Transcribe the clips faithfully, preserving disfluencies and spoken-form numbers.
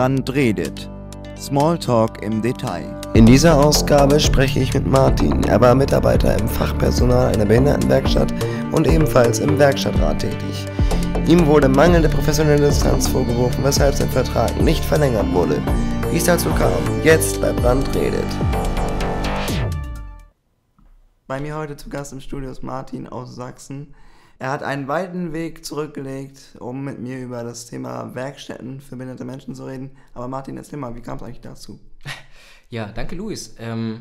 Brandt redet. Smalltalk im Detail. In dieser Ausgabe spreche ich mit Martin. Er war Mitarbeiter im Fachpersonal einer Behindertenwerkstatt und ebenfalls im Werkstattrat tätig. Ihm wurde mangelnde professionelle Distanz vorgeworfen, weshalb sein Vertrag nicht verlängert wurde. Wie es dazu kam, jetzt bei Brandt redet. Bei mir heute zu Gast im Studio ist Martin aus Sachsen. Er hat einen weiten Weg zurückgelegt, um mit mir über das Thema Werkstätten für behinderte Menschen zu reden. Aber Martin, erzähl mal, wie kam es eigentlich dazu? Ja, danke Luis. Ähm,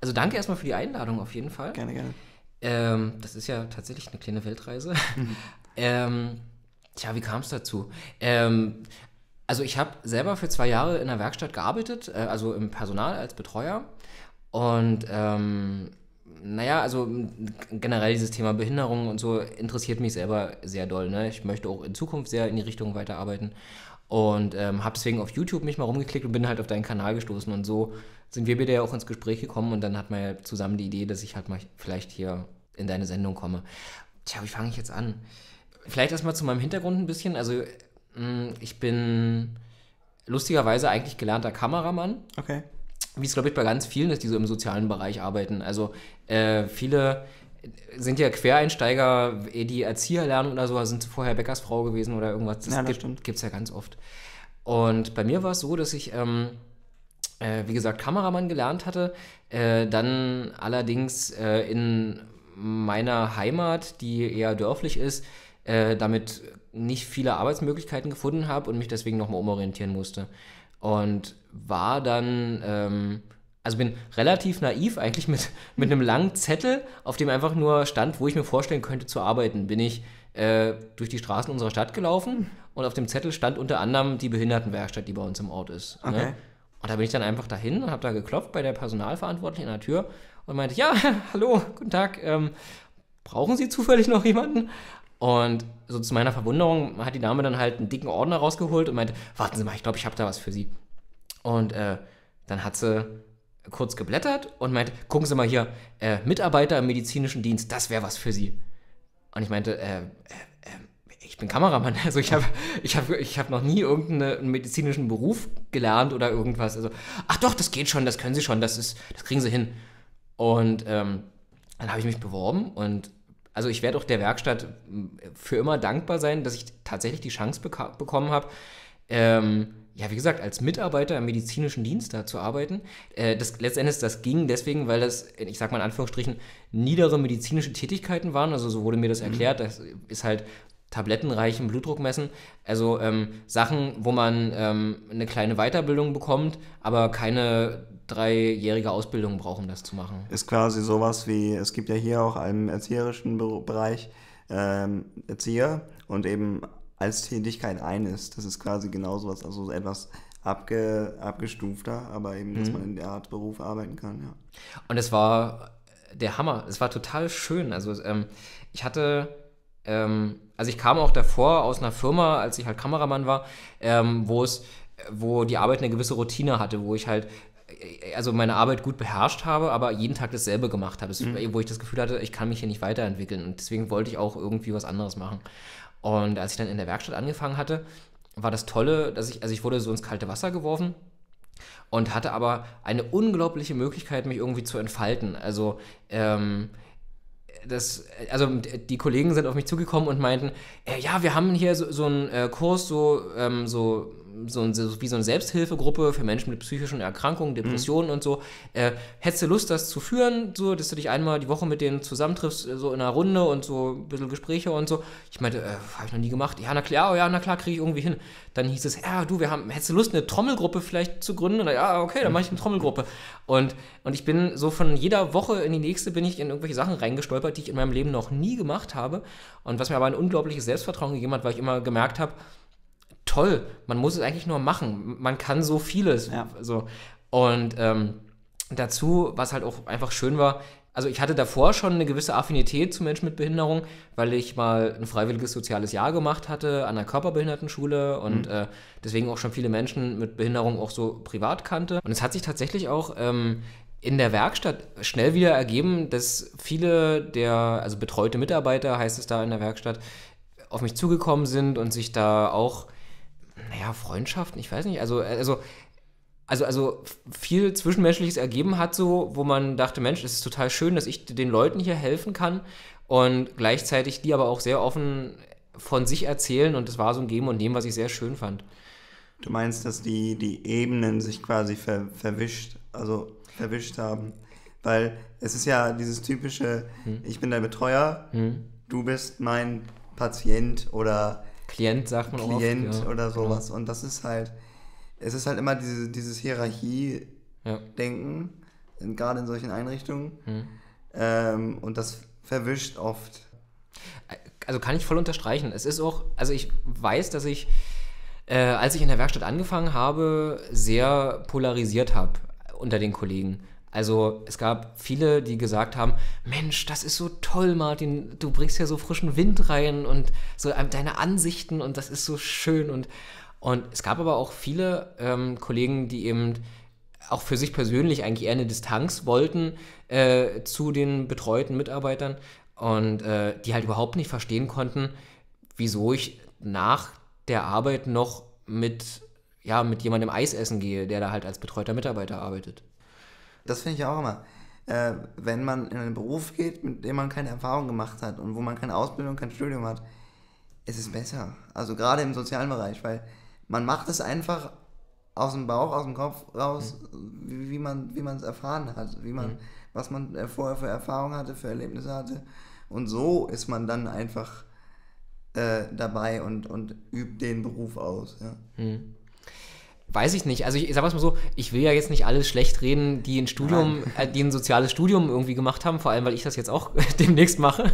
also danke erstmal für die Einladung auf jeden Fall. Gerne, gerne. Ähm, das ist ja tatsächlich eine kleine Weltreise. ähm, tja, wie kam es dazu? Ähm, also ich habe selber für zwei Jahre in der Werkstatt gearbeitet, äh, also im Personal als Betreuer. Und... Ähm, Naja, also generell dieses Thema Behinderung und so interessiert mich selber sehr doll. Ne? Ich möchte auch in Zukunft sehr in die Richtung weiterarbeiten und ähm, habe deswegen auf YouTube mich mal rumgeklickt und bin halt auf deinen Kanal gestoßen. Und so sind wir wieder auch ins Gespräch gekommen und dann hat man ja zusammen die Idee, dass ich halt mal vielleicht hier in deine Sendung komme. Tja, wie fange ich jetzt an? Vielleicht erstmal zu meinem Hintergrund ein bisschen. Also ich bin lustigerweise eigentlich gelernter Kameramann. Okay. Wie es, glaube ich, bei ganz vielen ist, die so im sozialen Bereich arbeiten. Also äh, viele sind ja Quereinsteiger, die Erzieher lernen oder so, sind vorher Bäckersfrau gewesen oder irgendwas. Das, ja, das gibt es ja ganz oft. Und bei mir war es so, dass ich, ähm, äh, wie gesagt, Kameramann gelernt hatte, äh, dann allerdings äh, in meiner Heimat, die eher dörflich ist, äh, damit nicht viele Arbeitsmöglichkeiten gefunden habe und mich deswegen nochmal umorientieren musste. Und war dann, ähm, also bin relativ naiv eigentlich mit, mit einem langen Zettel, auf dem einfach nur stand, wo ich mir vorstellen könnte zu arbeiten, bin ich äh, durch die Straßen unserer Stadt gelaufen und auf dem Zettel stand unter anderem die Behindertenwerkstatt, die bei uns im Ort ist. Okay. Ne? Und da bin ich dann einfach dahin und habe da geklopft bei der Personalverantwortlichen an der Tür und meinte, ja, hallo, guten Tag, ähm, brauchen Sie zufällig noch jemanden? Und so zu meiner Verwunderung hat die Dame dann halt einen dicken Ordner rausgeholt und meinte, warten Sie mal, ich glaube, ich habe da was für Sie. Und äh, dann hat sie kurz geblättert und meinte, gucken Sie mal hier, äh, Mitarbeiter im medizinischen Dienst, das wäre was für Sie. Und ich meinte, äh, äh, äh, ich bin Kameramann, also ich habe ich hab, ich hab noch nie irgendeinen medizinischen Beruf gelernt oder irgendwas. Also, ach doch, das geht schon, das können Sie schon, das, ist, das kriegen Sie hin. Und ähm, dann habe ich mich beworben und also ich werde auch der Werkstatt für immer dankbar sein, dass ich tatsächlich die Chance bekommen habe, ähm, ja, wie gesagt, als Mitarbeiter im medizinischen Dienst da zu arbeiten. Äh, das, letztendlich, das ging deswegen, weil das, ich sag mal in Anführungsstrichen, niedere medizinische Tätigkeiten waren. Also so wurde mir das erklärt. Das ist halt tablettenreichen Blutdruck messen. Also ähm, Sachen, wo man ähm, eine kleine Weiterbildung bekommt, aber keine dreijährige Ausbildung brauchen, um das zu machen. Ist quasi sowas wie, es gibt ja hier auch im erzieherischen Bereich ähm, Erzieher und eben als Tätigkeit ein ist. Das ist quasi genau sowas, also etwas abge, abgestufter, aber eben, mhm. dass man in der Art Beruf arbeiten kann. Ja. Und es war der Hammer. Es war total schön. Also ähm, ich hatte, ähm, also ich kam auch davor aus einer Firma, als ich halt Kameramann war, ähm, wo es, wo die Arbeit eine gewisse Routine hatte, wo ich halt also meine Arbeit gut beherrscht habe, aber jeden Tag dasselbe gemacht habe, das, mhm. wo ich das Gefühl hatte, ich kann mich hier nicht weiterentwickeln und deswegen wollte ich auch irgendwie was anderes machen. Und als ich dann in der Werkstatt angefangen hatte, war das Tolle, dass ich, also ich wurde so ins kalte Wasser geworfen und hatte aber eine unglaubliche Möglichkeit, mich irgendwie zu entfalten. Also, ähm, das, also die Kollegen sind auf mich zugekommen und meinten, äh, ja, wir haben hier so, so einen äh, Kurs, so, ähm, so So, ein, so wie so eine Selbsthilfegruppe für Menschen mit psychischen Erkrankungen, Depressionen mhm. und so. Äh, hättest du Lust, das zu führen, so, dass du dich einmal die Woche mit denen zusammentriffst, so in einer Runde und so ein bisschen Gespräche und so? Ich meinte, äh, habe ich noch nie gemacht. Ja, na klar, ja, na klar, kriege ich irgendwie hin. Dann hieß es, ja, du, wir haben, hättest du Lust, eine Trommelgruppe vielleicht zu gründen? Und, ja, okay, dann mache ich eine Trommelgruppe. Und, und ich bin so von jeder Woche in die nächste bin ich in irgendwelche Sachen reingestolpert, die ich in meinem Leben noch nie gemacht habe. Und was mir aber ein unglaubliches Selbstvertrauen gegeben hat, weil ich immer gemerkt habe, toll, man muss es eigentlich nur machen. Man kann so vieles. Ja. So. Und ähm, dazu, was halt auch einfach schön war, also ich hatte davor schon eine gewisse Affinität zu Menschen mit Behinderung, weil ich mal ein freiwilliges soziales Jahr gemacht hatte an der Körperbehindertenschule und mhm. äh, deswegen auch schon viele Menschen mit Behinderung auch so privat kannte. Und es hat sich tatsächlich auch ähm, in der Werkstatt schnell wieder ergeben, dass viele der, also betreute Mitarbeiter, heißt es da in der Werkstatt, auf mich zugekommen sind und sich da auch naja, Freundschaften, ich weiß nicht, also, also, also, also viel Zwischenmenschliches ergeben hat so, wo man dachte, Mensch, es ist total schön, dass ich den Leuten hier helfen kann und gleichzeitig die aber auch sehr offen von sich erzählen und das war so ein Geben und Nehmen, was ich sehr schön fand. Du meinst, dass die, die Ebenen sich quasi ver, verwischt, also verwischt haben, weil es ist ja dieses typische, hm. ich bin dein Betreuer, hm. du bist mein Patient oder Klient, sagt man auch. Klient oft, ja. oder sowas. Genau. Und das ist halt, es ist halt immer diese, dieses Hierarchie-Denken, ja. gerade in solchen Einrichtungen. Hm. Ähm, und das verwischt oft. Also kann ich voll unterstreichen. Es ist auch, also ich weiß, dass ich, äh, als ich in der Werkstatt angefangen habe, sehr polarisiert habe unter den Kollegen. Also es gab viele, die gesagt haben, Mensch, das ist so toll, Martin, du bringst ja so frischen Wind rein und so deine Ansichten und das ist so schön. Und, und es gab aber auch viele ähm, Kollegen, die eben auch für sich persönlich eigentlich eher eine Distanz wollten äh, zu den betreuten Mitarbeitern und äh, die halt überhaupt nicht verstehen konnten, wieso ich nach der Arbeit noch mit, ja, mit jemandem Eis essen gehe, der da halt als betreuter Mitarbeiter arbeitet. Das finde ich auch immer. Äh, wenn man in einen Beruf geht, mit dem man keine Erfahrung gemacht hat und wo man keine Ausbildung, kein Studium hat, ist es besser. Also gerade im sozialen Bereich, weil man macht es einfach aus dem Bauch, aus dem Kopf raus, mhm. wie, wie man wie man es erfahren hat, wie man, mhm. was man vorher für Erfahrungen hatte, für Erlebnisse hatte. Und so ist man dann einfach äh, dabei und, und übt den Beruf aus. Ja. Mhm. Weiß ich nicht. Also ich, ich sage mal so, ich will ja jetzt nicht alles schlecht reden, die ein Studium, äh, die ein soziales Studium irgendwie gemacht haben, vor allem, weil ich das jetzt auch demnächst mache.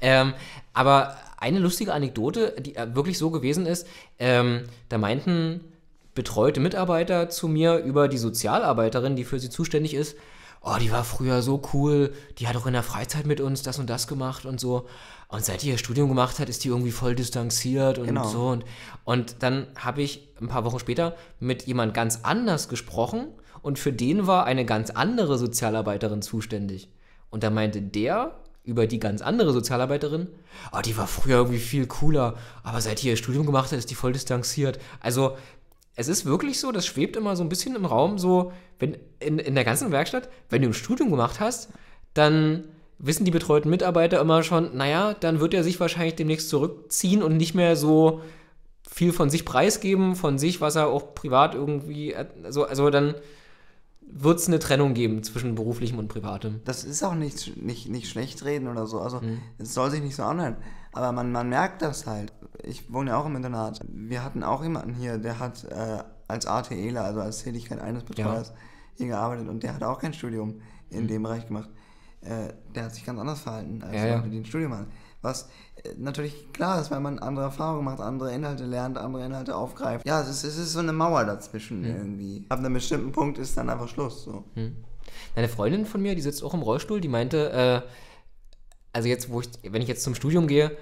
Ähm, aber eine lustige Anekdote, die wirklich so gewesen ist, ähm, da meinten betreute Mitarbeiter zu mir über die Sozialarbeiterin, die für sie zuständig ist, oh, die war früher so cool, die hat auch in der Freizeit mit uns das und das gemacht und so. Und seit die ihr Studium gemacht hat, ist die irgendwie voll distanziert und genau. so. Und, und dann habe ich ein paar Wochen später mit jemand ganz anders gesprochen und für den war eine ganz andere Sozialarbeiterin zuständig. Und da meinte der über die ganz andere Sozialarbeiterin, oh, die war früher irgendwie viel cooler, aber seit die ihr Studium gemacht hat, ist die voll distanziert. Also es ist wirklich so, das schwebt immer so ein bisschen im Raum, so wenn in, in der ganzen Werkstatt, wenn du ein Studium gemacht hast, dann wissen die betreuten Mitarbeiter immer schon, naja, dann wird er sich wahrscheinlich demnächst zurückziehen und nicht mehr so viel von sich preisgeben, von sich, was er auch privat irgendwie, also, also dann wird es eine Trennung geben zwischen beruflichem und privatem. Das ist auch nicht, nicht, nicht schlecht reden oder so, also mhm. es soll sich nicht so anhören, aber man, man merkt das halt. Ich wohne ja auch im Internat. Wir hatten auch jemanden hier, der hat äh, als ATEler, also als Tätigkeit eines Betreuers, ja. hier gearbeitet und der hat auch kein Studium in mhm. dem Bereich gemacht. Äh, der hat sich ganz anders verhalten, als ja, ja. man den Studium hat. Was äh, natürlich klar ist, weil man andere Erfahrungen macht, andere Inhalte lernt, andere Inhalte aufgreift. Ja, es ist, es ist so eine Mauer dazwischen mhm. irgendwie. Ab einem bestimmten Punkt ist dann einfach Schluss. So. Mhm. Eine Freundin von mir, die sitzt auch im Rollstuhl, die meinte, äh, also jetzt, wo ich, wenn ich jetzt zum Studium gehe,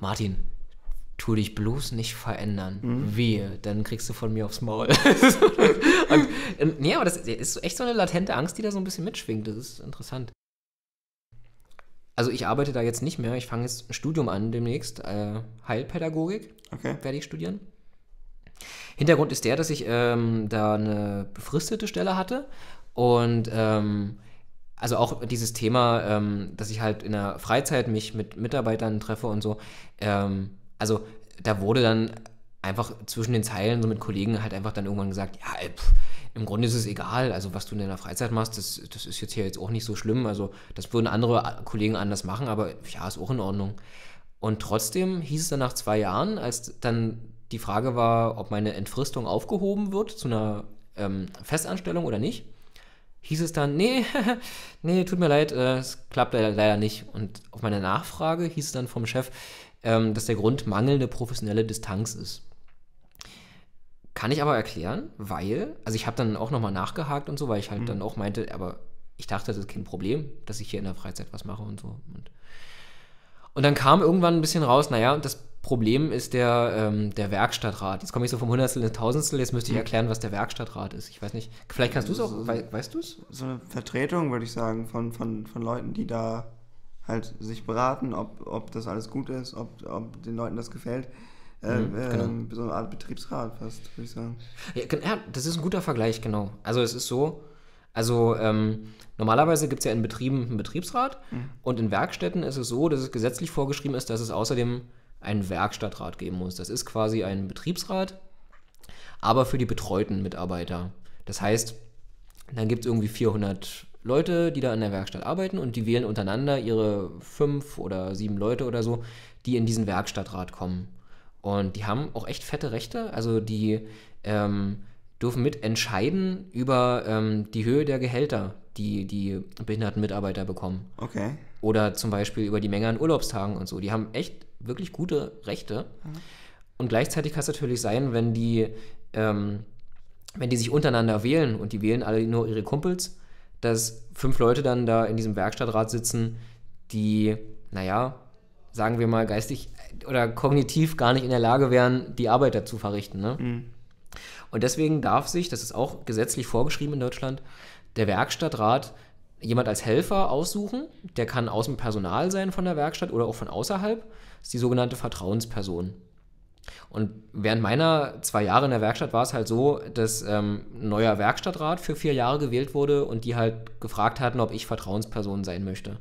Martin, tu dich bloß nicht verändern. Mhm. Wehe, dann kriegst du von mir aufs Maul. und, und, nee, aber das ist echt so eine latente Angst, die da so ein bisschen mitschwingt. Das ist interessant. Also ich arbeite da jetzt nicht mehr. Ich fange jetzt ein Studium an demnächst. Äh, Heilpädagogik okay. werde ich studieren. Hintergrund ist der, dass ich ähm, da eine befristete Stelle hatte. Und ähm, also auch dieses Thema, ähm, dass ich halt in der Freizeit mich mit Mitarbeitern treffe und so, ähm, also da wurde dann einfach zwischen den Zeilen so mit Kollegen halt einfach dann irgendwann gesagt, ja, pff, im Grunde ist es egal, also was du in deiner Freizeit machst, das, das ist jetzt hier jetzt auch nicht so schlimm, also das würden andere Kollegen anders machen, aber ja, ist auch in Ordnung. Und trotzdem hieß es dann nach zwei Jahren, als dann die Frage war, ob meine Entfristung aufgehoben wird zu einer ähm, Festanstellung oder nicht, hieß es dann, nee, nee, tut mir leid, es klappt leider nicht. Und auf meine Nachfrage hieß es dann vom Chef, dass der Grund mangelnde professionelle Distanz ist. Kann ich aber erklären, weil, also ich habe dann auch nochmal nachgehakt und so, weil ich halt mhm. dann auch meinte, aber ich dachte, das ist kein Problem, dass ich hier in der Freizeit was mache und so. Und, und dann kam irgendwann ein bisschen raus, naja, das Problem ist der, ähm, der Werkstattrat. Jetzt komme ich so vom Hundertstel ins Tausendstel, jetzt müsste ich erklären, was der Werkstattrat ist. Ich weiß nicht, vielleicht kannst du es auch, we weißt du es? So eine Vertretung, würde ich sagen, von, von, von Leuten, die da halt sich beraten, ob, ob das alles gut ist, ob, ob den Leuten das gefällt. Äh, mhm, äh, genau. So eine Art Betriebsrat fast, würde ich sagen. Ja, ja, das ist ein guter Vergleich, genau. Also es ist so, also ähm, normalerweise gibt es ja in Betrieben einen Betriebsrat mhm. und in Werkstätten ist es so, dass es gesetzlich vorgeschrieben ist, dass es außerdem einen Werkstattrat geben muss. Das ist quasi ein Betriebsrat, aber für die betreuten Mitarbeiter. Das heißt, dann gibt es irgendwie vierhundert Leute, die da in der Werkstatt arbeiten und die wählen untereinander ihre fünf oder sieben Leute oder so, die in diesen Werkstattrat kommen. Und die haben auch echt fette Rechte, also die ähm, dürfen mitentscheiden über ähm, die Höhe der Gehälter, die die behinderten Mitarbeiter bekommen. Okay. Oder zum Beispiel über die Menge an Urlaubstagen und so. Die haben echt wirklich gute Rechte. Mhm. Und gleichzeitig kann es natürlich sein, wenn die, ähm, wenn die sich untereinander wählen und die wählen alle nur ihre Kumpels, dass fünf Leute dann da in diesem Werkstattrat sitzen, die, naja, sagen wir mal, geistig oder kognitiv gar nicht in der Lage wären, die Arbeit dazu verrichten. Ne? Mhm. Und deswegen darf sich, das ist auch gesetzlich vorgeschrieben in Deutschland, der Werkstattrat jemand als Helfer aussuchen. Der kann aus dem Personal sein von der Werkstatt oder auch von außerhalb. Das ist die sogenannte Vertrauensperson. Und während meiner zwei Jahre in der Werkstatt war es halt so, dass ähm, ein neuer Werkstattrat für vier Jahre gewählt wurde und die halt gefragt hatten, ob ich Vertrauensperson sein möchte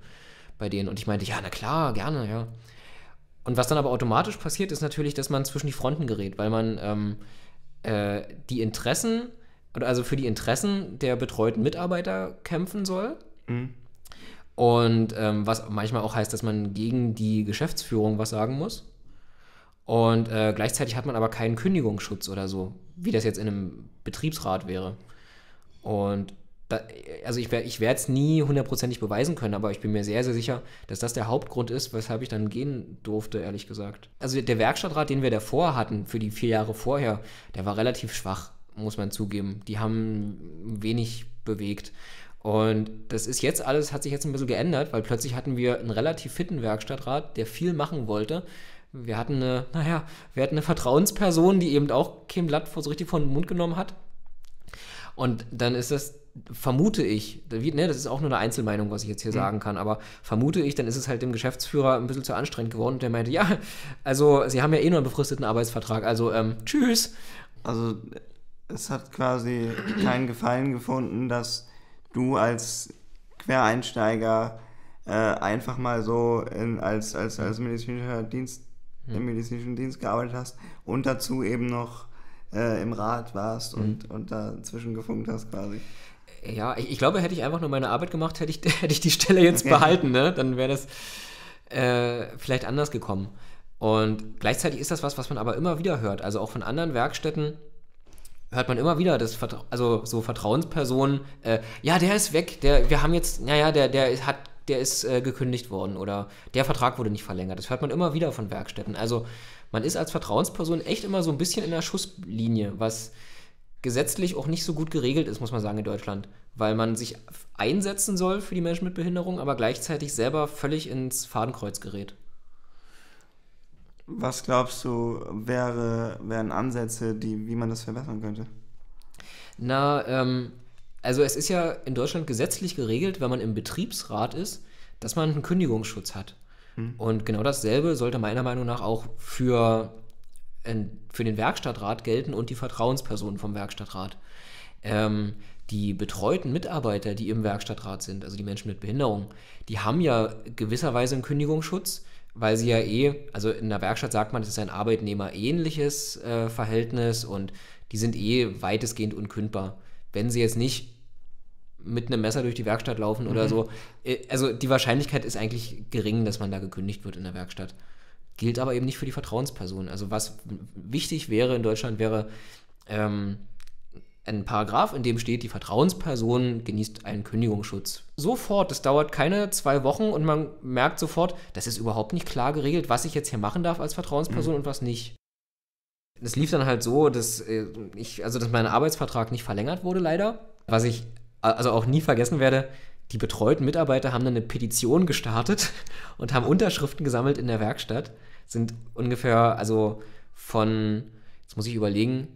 bei denen. Und ich meinte, ja, na klar, gerne, ja. Und was dann aber automatisch passiert, ist natürlich, dass man zwischen die Fronten gerät, weil man ähm, äh, die Interessen, also für die Interessen der betreuten Mitarbeiter kämpfen soll. Mhm. Und ähm, was manchmal auch heißt, dass man gegen die Geschäftsführung was sagen muss. Und äh, gleichzeitig hat man aber keinen Kündigungsschutz oder so, wie das jetzt in einem Betriebsrat wäre. Und da, also ich, ich werde es nie hundertprozentig beweisen können, aber ich bin mir sehr, sehr sicher, dass das der Hauptgrund ist, weshalb ich dann gehen durfte, ehrlich gesagt. Also der Werkstattrat, den wir davor hatten, für die vier Jahre vorher, der war relativ schwach, muss man zugeben. Die haben wenig bewegt. Und das ist jetzt alles, hat sich jetzt ein bisschen geändert, weil plötzlich hatten wir einen relativ fitten Werkstattrat, der viel machen wollte. Wir hatten eine, naja, wir hatten eine Vertrauensperson, die eben auch kein Blatt so richtig vor den Mund genommen hat. Und dann ist das, vermute ich, wie, ne, das ist auch nur eine Einzelmeinung, was ich jetzt hier mhm. sagen kann, aber vermute ich, dann ist es halt dem Geschäftsführer ein bisschen zu anstrengend geworden und der meinte, ja, also Sie haben ja eh nur einen befristeten Arbeitsvertrag, also ähm, tschüss. Also es hat quasi keinen Gefallen gefunden, dass du als Quereinsteiger äh, einfach mal so in, als, als, als medizinischer Dienst im medizinischen Dienst gearbeitet hast und dazu eben noch äh, im Rat warst und, mhm. und dazwischen gefunkt hast quasi. Ja, ich, ich glaube, hätte ich einfach nur meine Arbeit gemacht, hätte ich, hätte ich die Stelle jetzt okay. behalten, ne? Dann wäre das äh, vielleicht anders gekommen. Und gleichzeitig ist das was, was man aber immer wieder hört. Also auch von anderen Werkstätten hört man immer wieder, dass Vertra- also so Vertrauenspersonen, äh, ja, der ist weg, der, wir haben jetzt, naja, der, der hat der ist äh, gekündigt worden oder der Vertrag wurde nicht verlängert. Das hört man immer wieder von Werkstätten. Also man ist als Vertrauensperson echt immer so ein bisschen in der Schusslinie, was gesetzlich auch nicht so gut geregelt ist, muss man sagen, in Deutschland, weil man sich einsetzen soll für die Menschen mit Behinderung, aber gleichzeitig selber völlig ins Fadenkreuz gerät. Was glaubst du, wäre, wären Ansätze, die, wie man das verbessern könnte? Na, ähm... Also es ist ja in Deutschland gesetzlich geregelt, wenn man im Betriebsrat ist, dass man einen Kündigungsschutz hat. Hm. Und genau dasselbe sollte meiner Meinung nach auch für, für den Werkstattrat gelten und die Vertrauenspersonen vom Werkstattrat. Ähm, die betreuten Mitarbeiter, die im Werkstattrat sind, also die Menschen mit Behinderung, die haben ja gewisserweise einen Kündigungsschutz, weil sie ja eh, also in der Werkstatt sagt man, das ist ein arbeitnehmerähnliches äh, Verhältnis und die sind eh weitestgehend unkündbar. Wenn sie jetzt nicht mit einem Messer durch die Werkstatt laufen oder mhm. so. Also die Wahrscheinlichkeit ist eigentlich gering, dass man da gekündigt wird in der Werkstatt. Gilt aber eben nicht für die Vertrauensperson. Also was wichtig wäre in Deutschland, wäre ähm, ein Paragraph, in dem steht, die Vertrauensperson genießt einen Kündigungsschutz. Sofort, das dauert keine zwei Wochen und man merkt sofort, das ist überhaupt nicht klar geregelt, was ich jetzt hier machen darf als Vertrauensperson mhm. und was nicht. Das lief dann halt so, dass ich, also dass mein Arbeitsvertrag nicht verlängert wurde, leider. Was ich also auch nie vergessen werde, die betreuten Mitarbeiter haben dann eine Petition gestartet und haben Unterschriften gesammelt in der Werkstatt. Sind ungefähr, also von, jetzt muss ich überlegen,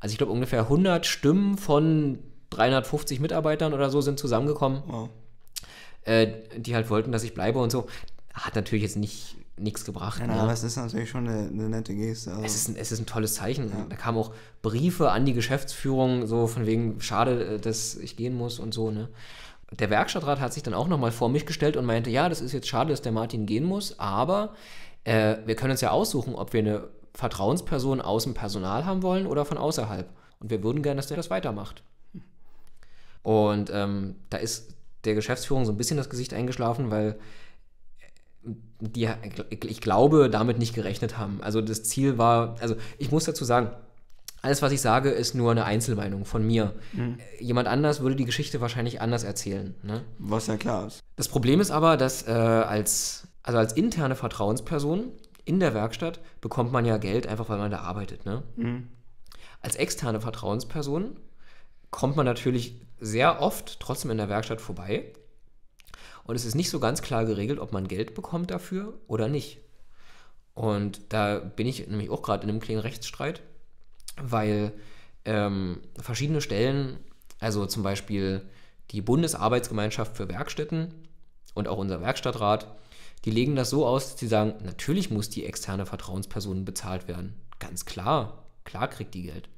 also ich glaube ungefähr hundert Stimmen von dreihundertfünfzig Mitarbeitern oder so sind zusammengekommen, oh. äh, die halt wollten, dass ich bleibe und so. Hat natürlich jetzt nicht nichts gebracht. Ja, ne? Aber es ist natürlich schon eine, eine nette Geste. Also. Es, ist ein, es ist ein tolles Zeichen. Ja. Da kamen auch Briefe an die Geschäftsführung, so von wegen, schade, dass ich gehen muss und so. Ne? Der Werkstattrat hat sich dann auch nochmal vor mich gestellt und meinte, ja, das ist jetzt schade, dass der Martin gehen muss, aber äh, wir können uns ja aussuchen, ob wir eine Vertrauensperson aus dem Personal haben wollen oder von außerhalb. Und wir würden gerne, dass der das weitermacht. Und ähm, da ist der Geschäftsführung so ein bisschen das Gesicht eingeschlafen, weil die, ich glaube, damit nicht gerechnet haben. Also das Ziel war, also ich muss dazu sagen, alles, was ich sage, ist nur eine Einzelmeinung von mir. Mhm. Jemand anders würde die Geschichte wahrscheinlich anders erzählen. Ne? Was ja klar ist. Das Problem ist aber, dass äh, als, also als interne Vertrauensperson in der Werkstatt bekommt man ja Geld, einfach weil man da arbeitet. Ne? Mhm. Als externe Vertrauensperson kommt man natürlich sehr oft trotzdem in der Werkstatt vorbei und es ist nicht so ganz klar geregelt, ob man Geld bekommt dafür oder nicht. Und da bin ich nämlich auch gerade in einem kleinen Rechtsstreit, weil ähm, verschiedene Stellen, also zum Beispiel die Bundesarbeitsgemeinschaft für Werkstätten und auch unser Werkstattrat, die legen das so aus, dass sie sagen, natürlich muss die externe Vertrauensperson bezahlt werden. Ganz klar, klar kriegt die Geld.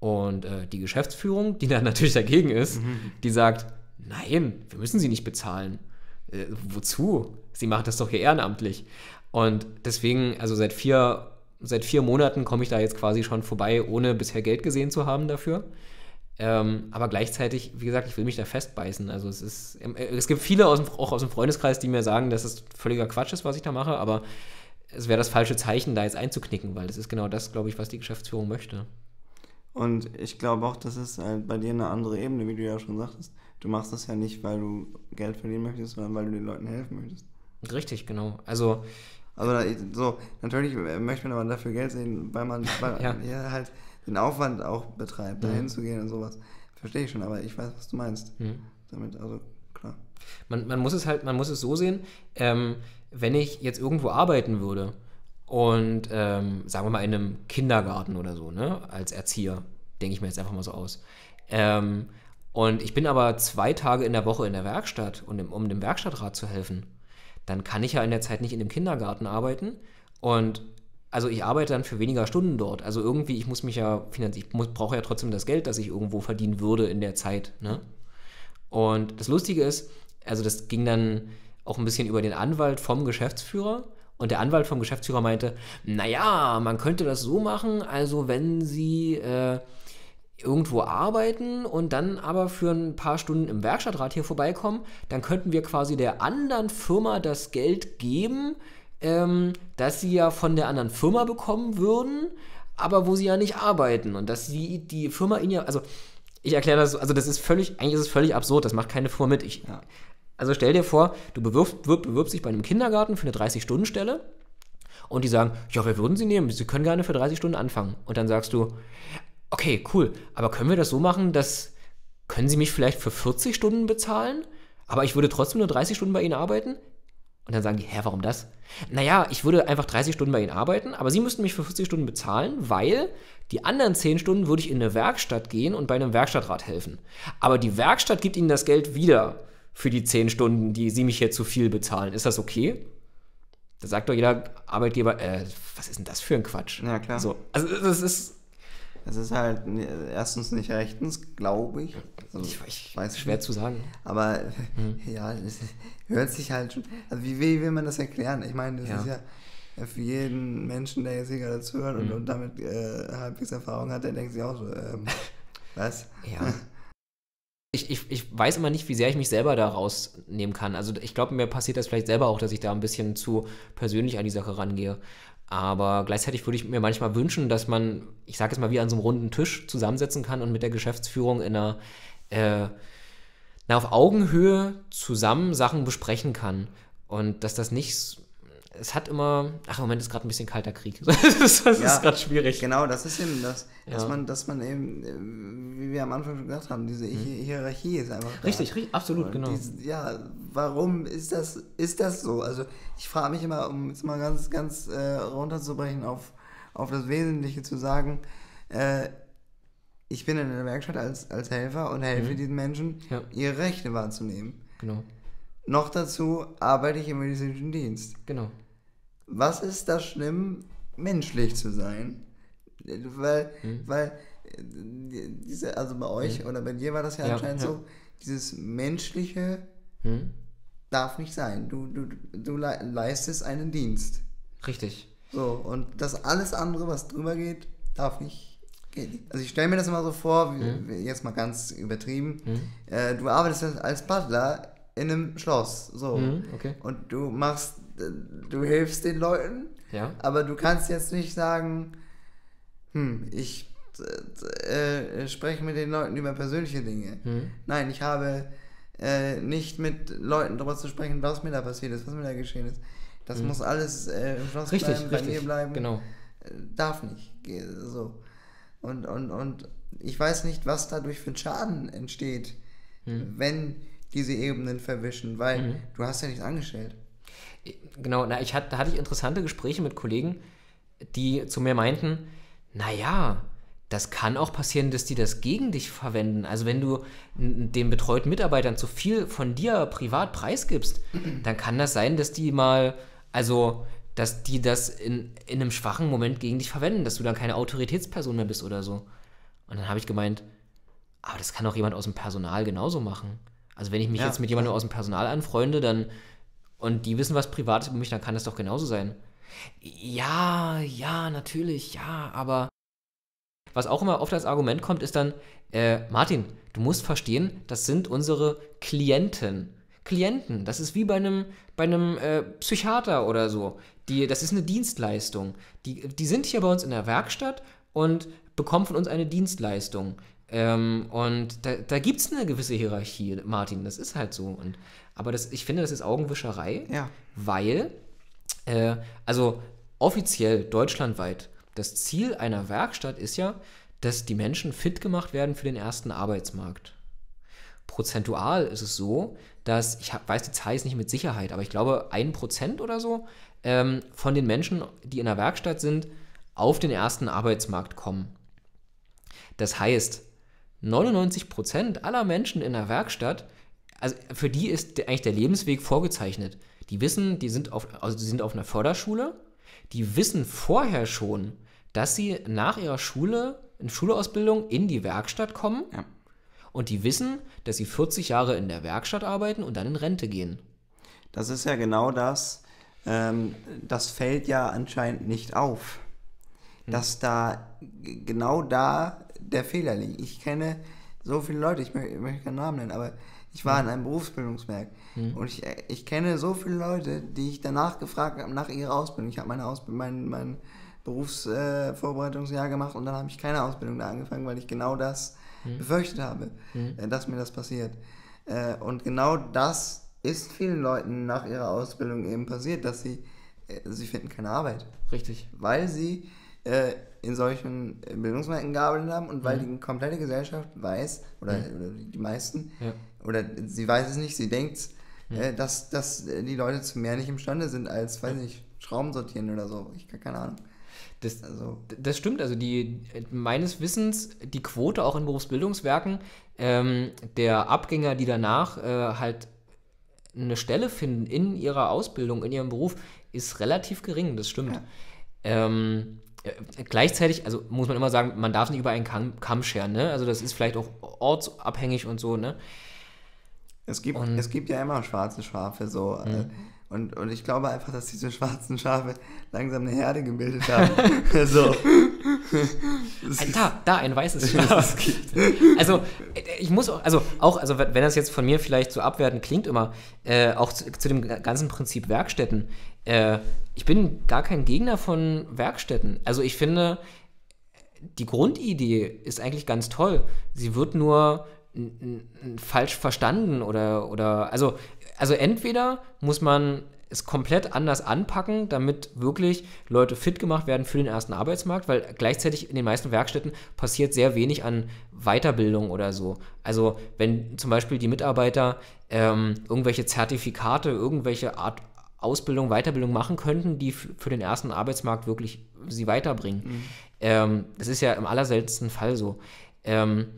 Und äh, die Geschäftsführung, die dann natürlich dagegen ist, mhm. die sagt, nein, wir müssen sie nicht bezahlen. Äh, wozu? Sie macht das doch hier ehrenamtlich. Und deswegen, also seit vier, seit vier Monaten komme ich da jetzt quasi schon vorbei, ohne bisher Geld gesehen zu haben dafür. Ähm, aber gleichzeitig, wie gesagt, ich will mich da festbeißen. Also es ist, es gibt viele aus dem, auch aus dem Freundeskreis, die mir sagen, dass es völliger Quatsch ist, was ich da mache, aber es wäre das falsche Zeichen, da jetzt einzuknicken, weil das ist genau das, glaube ich, was die Geschäftsführung möchte. Und ich glaube auch, das ist halt bei dir eine andere Ebene, wie du ja schon sagtest. Du machst das ja nicht, weil du Geld verdienen möchtest, sondern weil du den Leuten helfen möchtest. Richtig, genau. Also, also da, so, natürlich möchte man aber dafür Geld sehen, weil man weil ja. Ja, halt den Aufwand auch betreibt, da hinzugehen mhm. und sowas. Verstehe ich schon, aber ich weiß, was du meinst. Mhm. Damit, also, klar. Man, man muss es halt, man muss es so sehen, ähm, wenn ich jetzt irgendwo arbeiten würde, und ähm, sagen wir mal in einem Kindergarten oder so, ne, als Erzieher, denke ich mir jetzt einfach mal so aus. Ähm, und ich bin aber zwei Tage in der Woche in der Werkstatt, und im, um dem Werkstattrat zu helfen, dann kann ich ja in der Zeit nicht in dem Kindergarten arbeiten. Und also ich arbeite dann für weniger Stunden dort. Also irgendwie, ich muss mich ja finanzieren, ich muss, brauche ja trotzdem das Geld, das ich irgendwo verdienen würde in der Zeit. Ne? Und das Lustige ist, also das ging dann auch ein bisschen über den Anwalt vom Geschäftsführer. Und der Anwalt vom Geschäftsführer meinte, naja, man könnte das so machen, also wenn Sie äh, irgendwo arbeiten und dann aber für ein paar Stunden im Werkstattrat hier vorbeikommen, dann könnten wir quasi der anderen Firma das Geld geben, ähm, das Sie ja von der anderen Firma bekommen würden, aber wo Sie ja nicht arbeiten und dass Sie die Firma Ihnen ja, also ich erkläre das, also das ist völlig, eigentlich ist es völlig absurd, das macht keine Firma mit, ich... Ja. Also stell dir vor, du bewirbst, bewirbst dich bei einem Kindergarten für eine dreißig-Stunden-Stelle und die sagen, ja, wir würden sie nehmen, sie können gerne für dreißig Stunden anfangen. Und dann sagst du, okay, cool, aber können wir das so machen, dass, können Sie mich vielleicht für vierzig Stunden bezahlen, aber ich würde trotzdem nur dreißig Stunden bei Ihnen arbeiten? Und dann sagen die, hä, warum das? Naja, ich würde einfach dreißig Stunden bei Ihnen arbeiten, aber Sie müssten mich für vierzig Stunden bezahlen, weil die anderen zehn Stunden würde ich in eine Werkstatt gehen und bei einem Werkstattrat helfen. Aber die Werkstatt gibt Ihnen das Geld wieder für die zehn Stunden, die Sie mich hier zu viel bezahlen. Ist das okay? Da sagt doch jeder Arbeitgeber, äh, was ist denn das für ein Quatsch? Ja, klar. So, also das ist... Es ist halt erstens nicht rechtens, glaube ich. Also, ich, ich weiß schwer nicht. Zu sagen. Aber mhm. ja, das hört sich halt schon... Also wie, wie will man das erklären? Ich meine, das ja. ist ja für jeden Menschen, der jetzt hier gerade zuhört mhm. und, und damit äh, halbwegs Erfahrung hat, der denkt sich auch so, ähm, was? Ja. Ich, ich, ich weiß immer nicht, wie sehr ich mich selber da rausnehmen kann. Also ich glaube, mir passiert das vielleicht selber auch, dass ich da ein bisschen zu persönlich an die Sache rangehe. Aber gleichzeitig würde ich mir manchmal wünschen, dass man, ich sage jetzt mal, wie an so einem runden Tisch zusammensetzen kann und mit der Geschäftsführung in einer, äh, na, auf Augenhöhe zusammen Sachen besprechen kann. Und dass das nicht... Es hat immer... Ach, im Moment ist gerade ein bisschen kalter Krieg. Das ist ja, gerade schwierig. Genau, das ist eben das. Dass, ja. man, dass man eben, wie wir am Anfang schon gesagt haben, diese hm. Hierarchie ist einfach... Richtig, richtig, absolut, und genau. Diese, ja, warum ist das, ist das so? Also ich frage mich immer, um jetzt mal ganz, ganz äh, runterzubrechen auf, auf das Wesentliche zu sagen, äh, ich bin in der Werkstatt als, als Helfer und helfe hm. diesen Menschen, ja. ihre Rechte wahrzunehmen. Genau. Noch dazu arbeite ich im medizinischen Dienst. Genau. was ist da schlimm, menschlich zu sein? Weil, hm. weil diese, also bei euch hm. oder bei dir war das ja, ja anscheinend ja. so, dieses Menschliche hm. darf nicht sein. Du, du, du leistest einen Dienst. Richtig. So, und das alles andere, was drüber geht, darf nicht gehen. Also ich stelle mir das immer so vor, wie, hm. jetzt mal ganz übertrieben, hm. äh, du arbeitest als Butler in einem Schloss, so. Hm, okay. Und du machst, du hilfst den Leuten, ja. aber du kannst jetzt nicht sagen, hm, ich äh, spreche mit den Leuten über persönliche Dinge. Hm. Nein, ich habe äh, nicht mit Leuten darüber zu sprechen, was mir da passiert ist, was mir da geschehen ist. Das hm. muss alles äh, im Schloss richtig, bleiben, richtig. bei mir bleiben. Genau. Äh, darf nicht. So. Und, und, und ich weiß nicht, was dadurch für einen Schaden entsteht, hm. wenn diese Ebenen verwischen, weil hm. du hast ja nichts angestellt. Genau, na, ich hatte, da hatte ich interessante Gespräche mit Kollegen, die zu mir meinten, naja, das kann auch passieren, dass die das gegen dich verwenden. Also wenn du den betreuten Mitarbeitern zu viel von dir privat preisgibst, dann kann das sein, dass die mal, also dass die das in, in einem schwachen Moment gegen dich verwenden, dass du dann keine Autoritätsperson mehr bist oder so. Und dann habe ich gemeint, aber das kann auch jemand aus dem Personal genauso machen. Also wenn ich mich ja. jetzt mit jemandem aus dem Personal anfreunde, dann und die wissen was Privates über mich, dann kann das doch genauso sein. Ja, ja, natürlich, ja, aber was auch immer oft als Argument kommt, ist dann, äh, Martin, du musst verstehen, das sind unsere Klienten. Klienten, das ist wie bei einem, bei einem äh, Psychiater oder so. Die, das ist eine Dienstleistung. Die, die sind hier bei uns in der Werkstatt und bekommen von uns eine Dienstleistung. Ähm, und da, da gibt es eine gewisse Hierarchie, Martin, das ist halt so. Und, aber das, ich finde, das ist Augenwischerei, ja. weil, äh, also offiziell deutschlandweit, das Ziel einer Werkstatt ist ja, dass die Menschen fit gemacht werden für den ersten Arbeitsmarkt. Prozentual ist es so, dass, ich weiß die Zahl jetzt nicht mit Sicherheit, aber ich glaube ein Prozent oder so ähm, von den Menschen, die in der Werkstatt sind, auf den ersten Arbeitsmarkt kommen. Das heißt, neunundneunzig Prozent aller Menschen in der Werkstatt, also für die ist eigentlich der Lebensweg vorgezeichnet. Die wissen, die sind auf, also die sind auf einer Förderschule, die wissen vorher schon, dass sie nach ihrer Schule, in Schulausbildung, in die Werkstatt kommen ja. und die wissen, dass sie vierzig Jahre in der Werkstatt arbeiten und dann in Rente gehen. Das ist ja genau das, ähm, das fällt ja anscheinend nicht auf, hm. dass da genau da der Fehler liegt. Ich kenne so viele Leute, ich möchte, ich möchte keinen Namen nennen, aber ich war hm. in einem Berufsbildungswerk hm. und ich, ich kenne so viele Leute, die ich danach gefragt habe, nach ihrer Ausbildung. Ich habe meine Ausbildung, mein, mein Berufsvorbereitungsjahr äh, gemacht und dann habe ich keine Ausbildung da angefangen, weil ich genau das hm. befürchtet habe, hm. äh, dass mir das passiert. Äh, und genau das ist vielen Leuten nach ihrer Ausbildung eben passiert, dass sie, äh, sie finden keine Arbeit. Richtig. Weil sie äh, in solchen Bildungswerken gearbeitet haben und weil hm. die komplette Gesellschaft weiß, oder, hm. oder die meisten, ja. oder sie weiß es nicht, sie denkt, hm. dass, dass die Leute zu mehr nicht imstande sind als, weiß nicht, Schrauben sortieren oder so. Ich kann keine Ahnung. Das, also. das stimmt, also die meines Wissens, die Quote auch in Berufsbildungswerken, ähm, der Abgänger, die danach äh, halt eine Stelle finden in ihrer Ausbildung, in ihrem Beruf, ist relativ gering, das stimmt. Ja. Ähm, gleichzeitig, also muss man immer sagen, man darf nicht über einen Kamm, Kamm scheren, ne? Also das ist vielleicht auch ortsabhängig und so, ne? Es gibt, und, es gibt ja immer schwarze Schafe, so. Mhm. Und, und ich glaube einfach, dass diese schwarzen Schafe langsam eine Herde gebildet haben. so. Da, da, ein weißes Schaf. Also, ich muss auch, also auch, also wenn das jetzt von mir vielleicht so abwertend klingt immer, äh, auch zu, zu dem ganzen Prinzip Werkstätten, äh, ich bin gar kein Gegner von Werkstätten. Also ich finde, die Grundidee ist eigentlich ganz toll. Sie wird nur falsch verstanden oder, oder also, also entweder muss man es komplett anders anpacken, damit wirklich Leute fit gemacht werden für den ersten Arbeitsmarkt, weil gleichzeitig in den meisten Werkstätten passiert sehr wenig an Weiterbildung oder so. Also wenn zum Beispiel die Mitarbeiter ähm, irgendwelche Zertifikate, irgendwelche Art Ausbildung, Weiterbildung machen könnten, die für den ersten Arbeitsmarkt wirklich sie weiterbringen. Mhm. Ähm, das ist ja im allerseltensten Fall so. Ähm,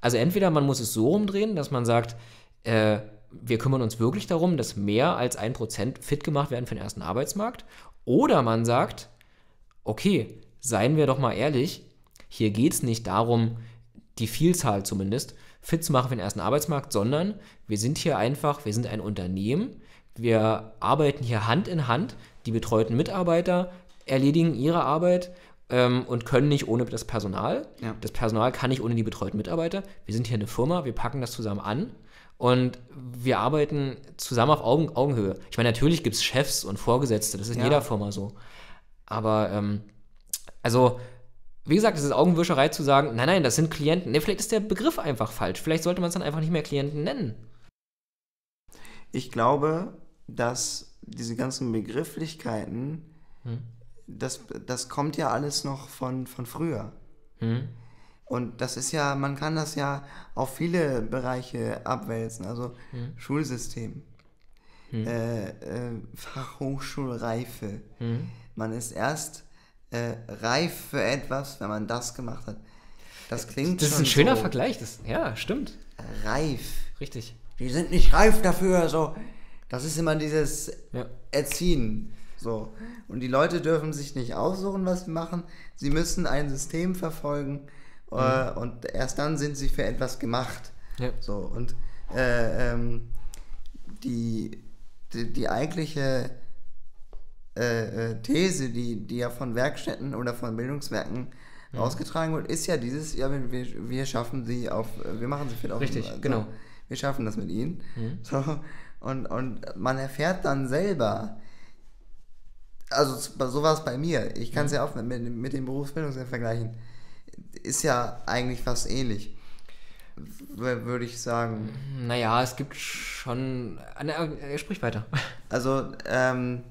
Also entweder man muss es so rumdrehen, dass man sagt, äh, wir kümmern uns wirklich darum, dass mehr als ein Prozent fit gemacht werden für den ersten Arbeitsmarkt, Oder man sagt, okay, seien wir doch mal ehrlich, hier geht es nicht darum, die Vielzahl zumindest, fit zu machen für den ersten Arbeitsmarkt, sondern wir sind hier einfach, wir sind ein Unternehmen, wir arbeiten hier Hand in Hand, die betreuten Mitarbeiter erledigen ihre Arbeit ähm, und können nicht ohne das Personal. Ja. Das Personal kann nicht ohne die betreuten Mitarbeiter. Wir sind hier eine Firma, wir packen das zusammen an und wir arbeiten zusammen auf Augen, Augenhöhe. Ich meine, natürlich gibt es Chefs und Vorgesetzte, das ist in ja. jeder Firma so. Aber, ähm, also, wie gesagt, es ist Augenwischerei zu sagen, nein, nein, das sind Klienten. Nee, vielleicht ist der Begriff einfach falsch. Vielleicht sollte man es dann einfach nicht mehr Klienten nennen. Ich glaube, dass diese ganzen Begrifflichkeiten, hm. das, das kommt ja alles noch von, von früher. Hm. Und das ist ja, man kann das ja auf viele Bereiche abwälzen. Also hm. Schulsystem, hm. Äh, äh, Fachhochschulreife. Hm. Man ist erst äh, reif für etwas, wenn man das gemacht hat. Das klingt schon. Das ist schon ein schöner so Vergleich. Das, ja, stimmt. Reif. Richtig. Die sind nicht reif dafür. So. Das ist immer dieses ja. Erziehen. So. Und die Leute dürfen sich nicht aussuchen, was sie machen. Sie müssen ein System verfolgen mhm. äh, und erst dann sind sie für etwas gemacht. Ja. So. Und äh, ähm, die, die, die eigentliche äh, These, die, die ja von Werkstätten oder von Bildungswerken mhm. ausgetragen wird, ist ja dieses, ja, wir, wir schaffen sie auf, wir machen sie fit auf. Richtig, also, genau. Wir schaffen das mit ihnen. Mhm. So, und, und man erfährt dann selber, also so war es bei mir, ich kann es mhm. ja auch mit, mit dem Berufsbildungswerk vergleichen, ist ja eigentlich fast ähnlich, würde ich sagen. Naja, es gibt schon, na, sprich weiter. Also ähm,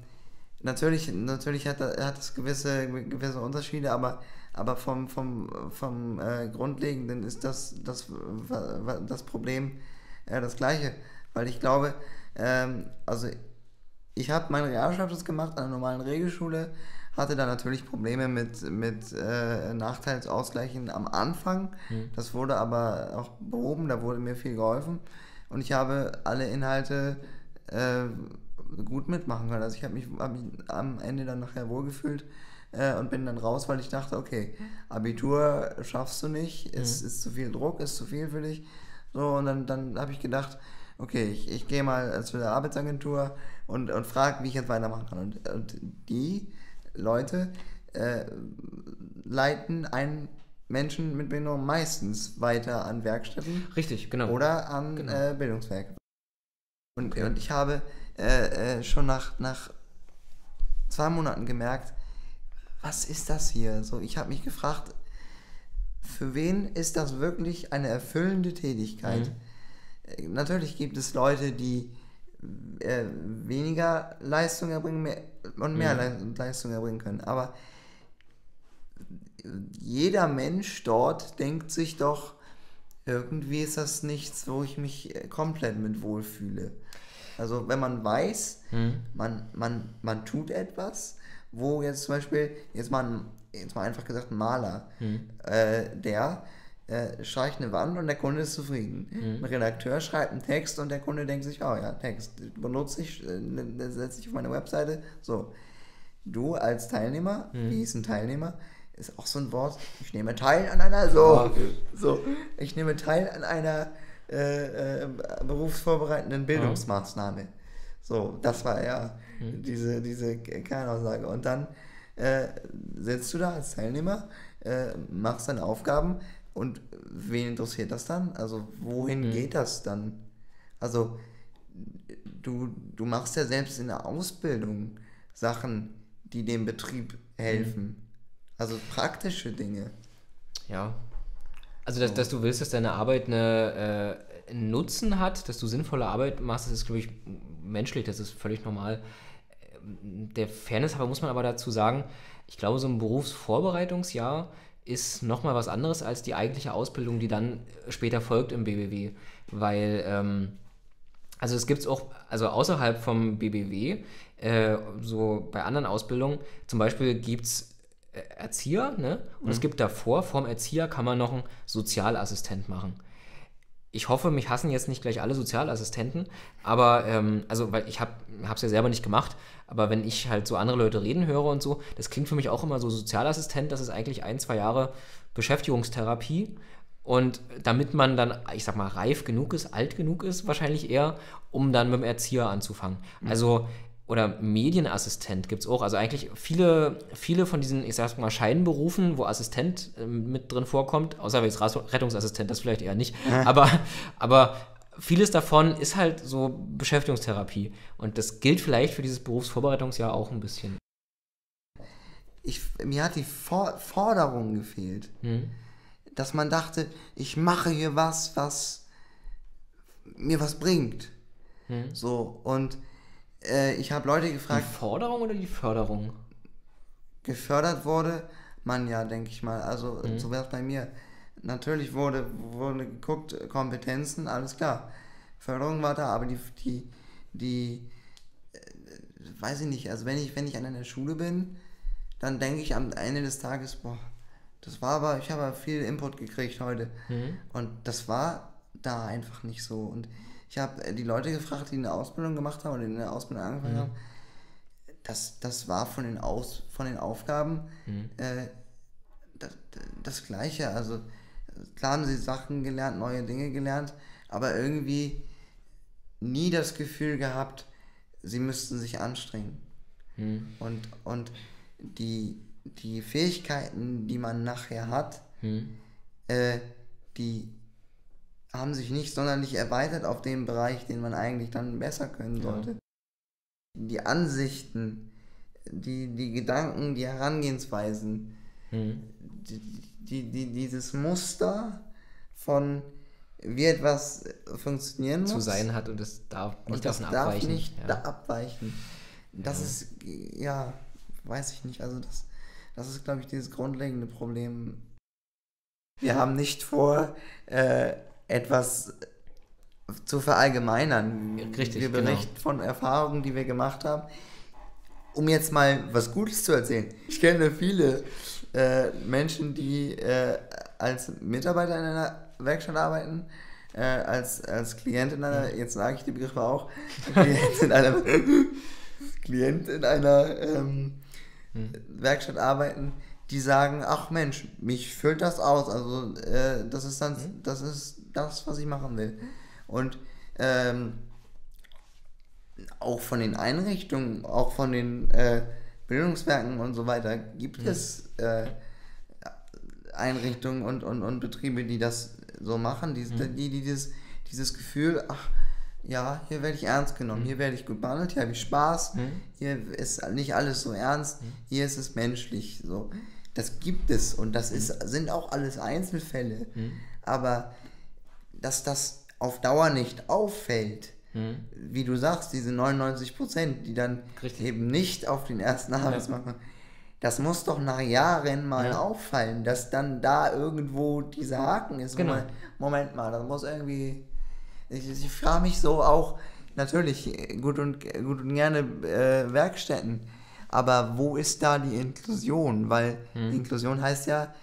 natürlich, natürlich hat es gewisse, gewisse Unterschiede, aber Aber vom, vom, vom äh, Grundlegenden ist das, das, das Problem äh, das gleiche. Weil ich glaube, ähm, also ich habe meinen Realschulabschluss gemacht an einer normalen Regelschule, hatte da natürlich Probleme mit, mit äh, Nachteilsausgleichen am Anfang. Mhm. Das wurde aber auch behoben, da wurde mir viel geholfen. Und ich habe alle Inhalte äh, gut mitmachen können. Also ich habe mich, hab mich am Ende dann nachher wohlgefühlt. Und bin dann raus, weil ich dachte, okay, Abitur schaffst du nicht, es mhm. ist zu viel Druck, ist zu viel für dich. So, und dann, dann habe ich gedacht, okay, ich, ich gehe mal zu der Arbeitsagentur und, und frage, wie ich jetzt weitermachen kann. Und, und die Leute äh, leiten einen Menschen mit Behinderung meistens weiter an Werkstätten. Richtig, genau. Oder an genau. äh, Bildungswerke. Und, okay. und ich habe äh, äh, schon nach, nach zwei Monaten gemerkt, was ist das hier? So, ich habe mich gefragt, für wen ist das wirklich eine erfüllende Tätigkeit? Mhm. Natürlich gibt es Leute, die äh, weniger Leistung erbringen mehr, und mehr mhm. Leistung erbringen können. Aber jeder Mensch dort denkt sich doch, irgendwie ist das nichts, wo ich mich komplett mit wohlfühle. Also wenn man weiß, mhm. man, man, man tut etwas, wo jetzt zum Beispiel, jetzt mal, jetzt mal einfach gesagt, ein Maler, hm. äh, der äh, streicht eine Wand und der Kunde ist zufrieden. Hm. Ein Redakteur schreibt einen Text und der Kunde denkt sich, oh ja, Text benutze ich, äh, setze ich auf meine Webseite. So, du als Teilnehmer, hm. wie ist ein Teilnehmer? Ist auch so ein Wort, ich nehme teil an einer, so, so ich nehme teil an einer äh, äh, berufsvorbereitenden Bildungsmaßnahme. So, das war ja hm. diese, diese Kernaussage. Und dann äh, sitzt du da als Teilnehmer, äh, machst deine Aufgaben und wen interessiert das dann? Also wohin hm. geht das dann? Also du, du machst ja selbst in der Ausbildung Sachen, die dem Betrieb helfen. Hm. Also praktische Dinge. Ja. Also dass, so. dass du willst, dass deine Arbeit eine äh, Nutzen hat, dass du sinnvolle Arbeit machst, das ist, glaube ich, menschlich, das ist völlig normal. Der Fairness aber muss man aber dazu sagen, ich glaube, so ein Berufsvorbereitungsjahr ist nochmal was anderes als die eigentliche Ausbildung, die dann später folgt im B B W, weil ähm, also es gibt es auch, also außerhalb vom B B W, äh, so bei anderen Ausbildungen, zum Beispiel gibt es Erzieher, ne? Und mhm. es gibt davor, vorm Erzieher kann man noch einen Sozialassistent machen. Ich hoffe, mich hassen jetzt nicht gleich alle Sozialassistenten, aber ähm, also weil ich habe es ja selber nicht gemacht, aber wenn ich halt so andere Leute reden höre und so, das klingt für mich auch immer so, Sozialassistent, das ist eigentlich ein, zwei Jahre Beschäftigungstherapie und damit man dann, ich sag mal, reif genug ist, alt genug ist wahrscheinlich eher, um dann mit dem Erzieher anzufangen. Also oder Medienassistent gibt es auch, also eigentlich viele, viele von diesen, ich sag mal, Scheinberufen, wo Assistent äh, mit drin vorkommt, außer jetzt Rettungsassistent, das vielleicht eher nicht, ja. aber, aber vieles davon ist halt so Beschäftigungstherapie und das gilt vielleicht für dieses Berufsvorbereitungsjahr auch ein bisschen. Ich, mir hat die For- Forderung gefehlt, hm. dass man dachte, ich mache hier was, was mir was bringt. Hm. So, und ich habe Leute gefragt... Die Forderung oder die Förderung? Gefördert wurde man ja, denke ich mal. Also mhm. so wäre es bei mir. Natürlich wurde, wurde geguckt, Kompetenzen, alles klar. Förderung war da, aber die... die, die äh, weiß ich nicht, also wenn ich, wenn ich an einer Schule bin, dann denke ich am Ende des Tages, boah, das war aber, ich habe aber viel Input gekriegt heute. Mhm. Und das war da einfach nicht so. Und ich habe die Leute gefragt, die eine Ausbildung gemacht haben oder in der Ausbildung angefangen mhm. haben. Das, das war von den, Aus, von den Aufgaben mhm. äh, das, das Gleiche. Also klar haben sie Sachen gelernt, neue Dinge gelernt, aber irgendwie nie das Gefühl gehabt, sie müssten sich anstrengen. Mhm. Und, und die, die Fähigkeiten, die man nachher hat, mhm. äh, die haben sich nicht sonderlich erweitert auf den Bereich, den man eigentlich dann besser können sollte. Ja. Die Ansichten, die, die Gedanken, die Herangehensweisen, mhm. die, die, die, dieses Muster von wie etwas funktionieren muss. Zu sein hat und es darf nicht davon abweichen. Darf nicht ja. da abweichen. Das ja. ist, ja, weiß ich nicht. Also das, das ist, glaube ich, dieses grundlegende Problem. Wir haben nicht vor, äh, etwas zu verallgemeinern. Richtig, wir berichten genau. von Erfahrungen, die wir gemacht haben. Um jetzt mal was Gutes zu erzählen. Ich kenne viele äh, Menschen, die äh, als Mitarbeiter in einer Werkstatt arbeiten, äh, als, als Klient in einer, jetzt sage ich die Begriffe auch, Klient in einer, Klient in einer ähm, hm. Werkstatt arbeiten, die sagen, ach Mensch, mich füllt das aus. Also äh, das ist dann, hm. das ist das, was ich machen will. Und ähm, auch von den Einrichtungen, auch von den äh, Bildungswerken und so weiter gibt mhm. es äh, Einrichtungen und, und, und Betriebe, die das so machen, die, mhm. die, die dieses, dieses Gefühl, ach ja, hier werde ich ernst genommen, mhm. hier werde ich gut behandelt, hier habe ich Spaß, mhm. hier ist nicht alles so ernst, mhm. hier ist es menschlich. So. Das gibt es und das mhm. ist, sind auch alles Einzelfälle. Mhm. Aber dass das auf Dauer nicht auffällt, hm. wie du sagst, diese neunundneunzig Prozent, die dann Richtig. eben nicht auf den ersten Arbeitsmarkt machen, das muss doch nach Jahren mal ja. auffallen, dass dann da irgendwo dieser Haken ist. Genau. Moment, Moment mal, das muss irgendwie... Ich, ich frage mich so auch, natürlich, gut und, gut und gerne äh, Werkstätten, aber wo ist da die Inklusion? Weil hm. Inklusion heißt ja,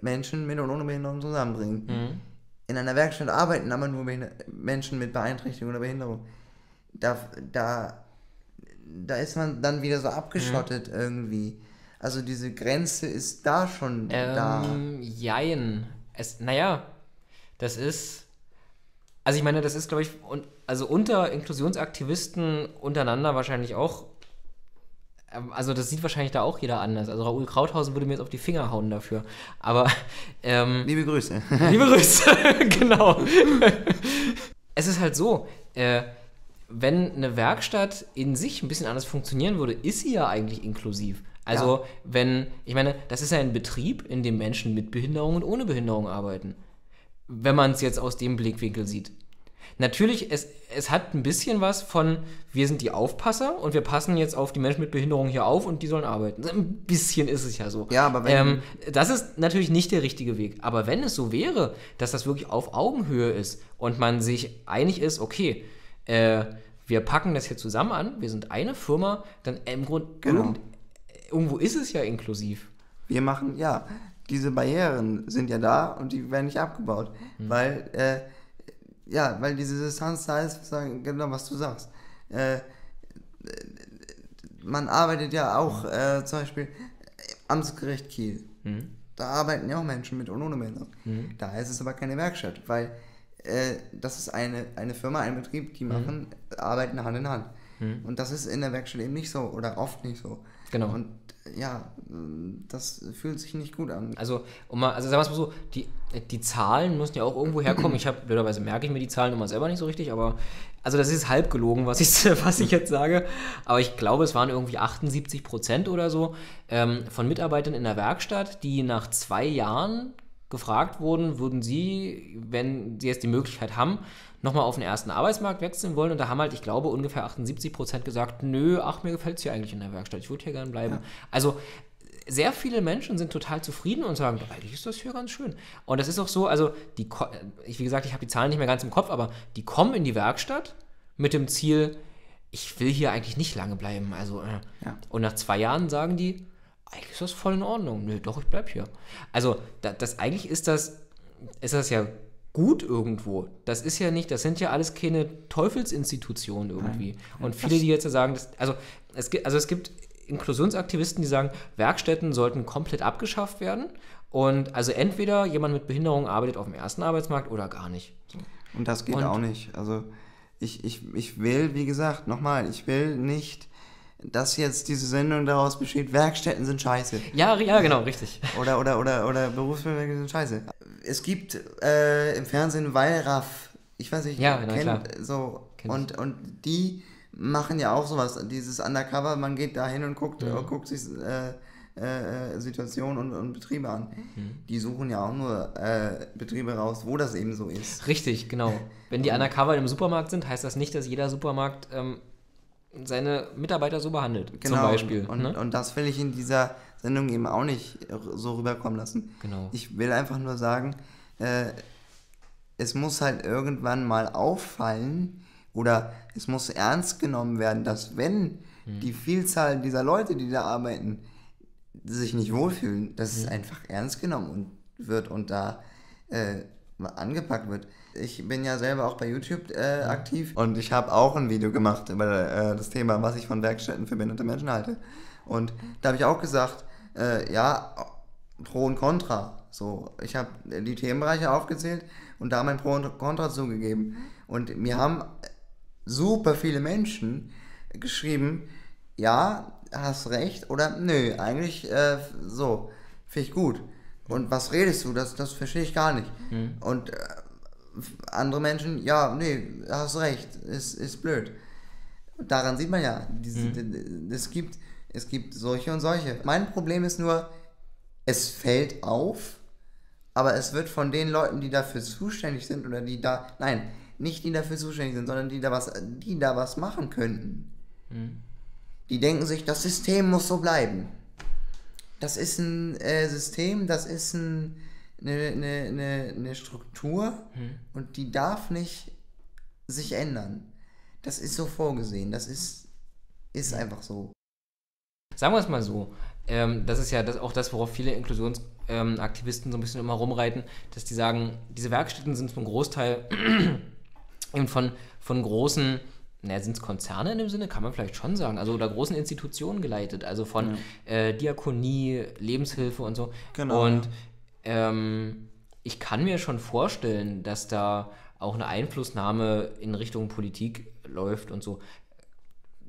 Menschen mit und ohne Behinderung zusammenbringen. Hm. In einer Werkstatt arbeiten aber nur Menschen mit Beeinträchtigung oder Behinderung. Da, da, da ist man dann wieder so abgeschottet mhm. irgendwie. Also diese Grenze ist da schon ähm, da. Jein. Es, naja, das ist... Also ich meine, das ist, glaube ich, un, also unter Inklusionsaktivisten untereinander wahrscheinlich auch... Also das sieht wahrscheinlich da auch jeder anders. Also Raoul Krauthausen würde mir jetzt auf die Finger hauen dafür. Aber ähm, liebe Grüße. Liebe Grüße, genau. Es ist halt so, äh, wenn eine Werkstatt in sich ein bisschen anders funktionieren würde, ist sie ja eigentlich inklusiv. Also ja. wenn, ich meine, das ist ja ein Betrieb, in dem Menschen mit Behinderung und ohne Behinderung arbeiten. Wenn man es jetzt aus dem Blickwinkel sieht. Natürlich, es, es hat ein bisschen was von, wir sind die Aufpasser und wir passen jetzt auf die Menschen mit Behinderung hier auf und die sollen arbeiten. Ein bisschen ist es ja so. Ja, aber wenn ähm, das ist natürlich nicht der richtige Weg. Aber wenn es so wäre, dass das wirklich auf Augenhöhe ist und man sich einig ist, okay, äh, wir packen das hier zusammen an, wir sind eine Firma, dann im Grunde genau. irgendwo ist es ja inklusiv. Wir machen, ja, diese Barrieren sind ja da und die werden nicht abgebaut, hm. weil... Äh, Ja, weil diese Distanz da ist, genau was du sagst. Äh, man arbeitet ja auch äh, zum Beispiel Amtsgericht Kiel. Mhm. Da arbeiten ja auch Menschen mit und ohne Behinderung. Mhm. Da ist es aber keine Werkstatt, weil äh, das ist eine, eine Firma, ein Betrieb, die machen, mhm. arbeiten Hand in Hand. Mhm. Und das ist in der Werkstatt eben nicht so oder oft nicht so. Genau. Und ja, das fühlt sich nicht gut an. Also, um mal, also sagen wir es mal so, die, die Zahlen müssen ja auch irgendwo herkommen. Ich habe, blöderweise merke ich mir die Zahlen immer selber nicht so richtig, aber also das ist halb gelogen, was ich, was ich jetzt sage. Aber ich glaube, es waren irgendwie achtundsiebzig Prozent oder so ähm, von Mitarbeitern in der Werkstatt, die nach zwei Jahren gefragt wurden, würden sie, wenn sie jetzt die Möglichkeit haben, nochmal auf den ersten Arbeitsmarkt wechseln wollen. Und da haben halt, ich glaube, ungefähr achtundsiebzig Prozent gesagt, nö, ach, mir gefällt es hier eigentlich in der Werkstatt, ich würde hier gerne bleiben. Ja. Also sehr viele Menschen sind total zufrieden und sagen, eigentlich ist das hier ganz schön. Und das ist auch so, also, die, wie gesagt, ich habe die Zahlen nicht mehr ganz im Kopf, aber die kommen in die Werkstatt mit dem Ziel, ich will hier eigentlich nicht lange bleiben. Also, äh. ja. Und nach zwei Jahren sagen die, eigentlich ist das voll in Ordnung. Nö, doch, ich bleib hier. Also, das, das eigentlich ist das, ist das ja gut irgendwo. Das ist ja nicht, das sind ja alles keine Teufelsinstitutionen irgendwie. Nein. Und viele, die jetzt sagen, das, also, es gibt, also es gibt Inklusionsaktivisten, die sagen, Werkstätten sollten komplett abgeschafft werden und also entweder jemand mit Behinderung arbeitet auf dem ersten Arbeitsmarkt oder gar nicht. Und das geht und, auch nicht. Also ich, ich, ich will, wie gesagt, nochmal, ich will nicht, dass jetzt diese Sendung daraus besteht, Werkstätten sind scheiße. Ja, ja, genau, richtig. Oder, oder, oder, oder Berufsbildungswerke sind scheiße. Es gibt äh, im Fernsehen Wallraff, ich weiß nicht, ja, na, kennt, klar. So, kennt und, und die machen ja auch sowas, dieses Undercover, man geht da hin und guckt, mhm. und guckt sich äh, äh, Situationen und, und Betriebe an. Mhm. Die suchen ja auch nur äh, Betriebe raus, wo das eben so ist. Richtig, genau. Wenn die Undercover im Supermarkt sind, heißt das nicht, dass jeder Supermarkt ähm, seine Mitarbeiter so behandelt, genau, zum Beispiel. Und, ne? Und das will ich in dieser Sendung eben auch nicht so rüberkommen lassen. Genau. Ich will einfach nur sagen, äh, es muss halt irgendwann mal auffallen oder es muss ernst genommen werden, dass wenn hm. die Vielzahl dieser Leute, die da arbeiten, sich nicht wohlfühlen, dass hm. es einfach ernst genommen und, wird und da äh, angepackt wird. Ich bin ja selber auch bei YouTube äh, aktiv und ich habe auch ein Video gemacht über äh, das Thema, was ich von Werkstätten für behinderte Menschen halte. Und da habe ich auch gesagt, äh, ja, Pro und Contra. So, ich habe die Themenbereiche aufgezählt und da mein Pro und Contra zugegeben. Und mir haben super viele Menschen geschrieben, ja, hast recht oder nö, eigentlich äh, so, finde ich gut. Und was redest du? Das, das verstehe ich gar nicht. Mhm. Und äh, andere Menschen, ja, nee, hast recht, ist, ist blöd. Daran sieht man ja, diese, mhm. es, gibt, es gibt solche und solche. Mein Problem ist nur, es fällt auf, aber es wird von den Leuten, die dafür zuständig sind oder die da, nein, nicht die dafür zuständig sind, sondern die da was, die da was machen könnten. Mhm. Die denken sich, das System muss so bleiben. Das ist ein äh, System, das ist ein, eine, eine, eine Struktur hm. und die darf nicht sich ändern. Das ist so vorgesehen, das ist, ist einfach so. Sagen wir es mal so, ähm, das ist ja das, auch das, worauf viele Inklusionsaktivisten ähm, so ein bisschen immer rumreiten, dass die sagen, diese Werkstätten sind zum Großteil eben von, von großen... Naja, sind es Konzerne in dem Sinne? Kann man vielleicht schon sagen. Also, oder großen Institutionen geleitet. Also von ja. äh, Diakonie, Lebenshilfe und so. Genau. Und ähm, ich kann mir schon vorstellen, dass da auch eine Einflussnahme in Richtung Politik läuft und so.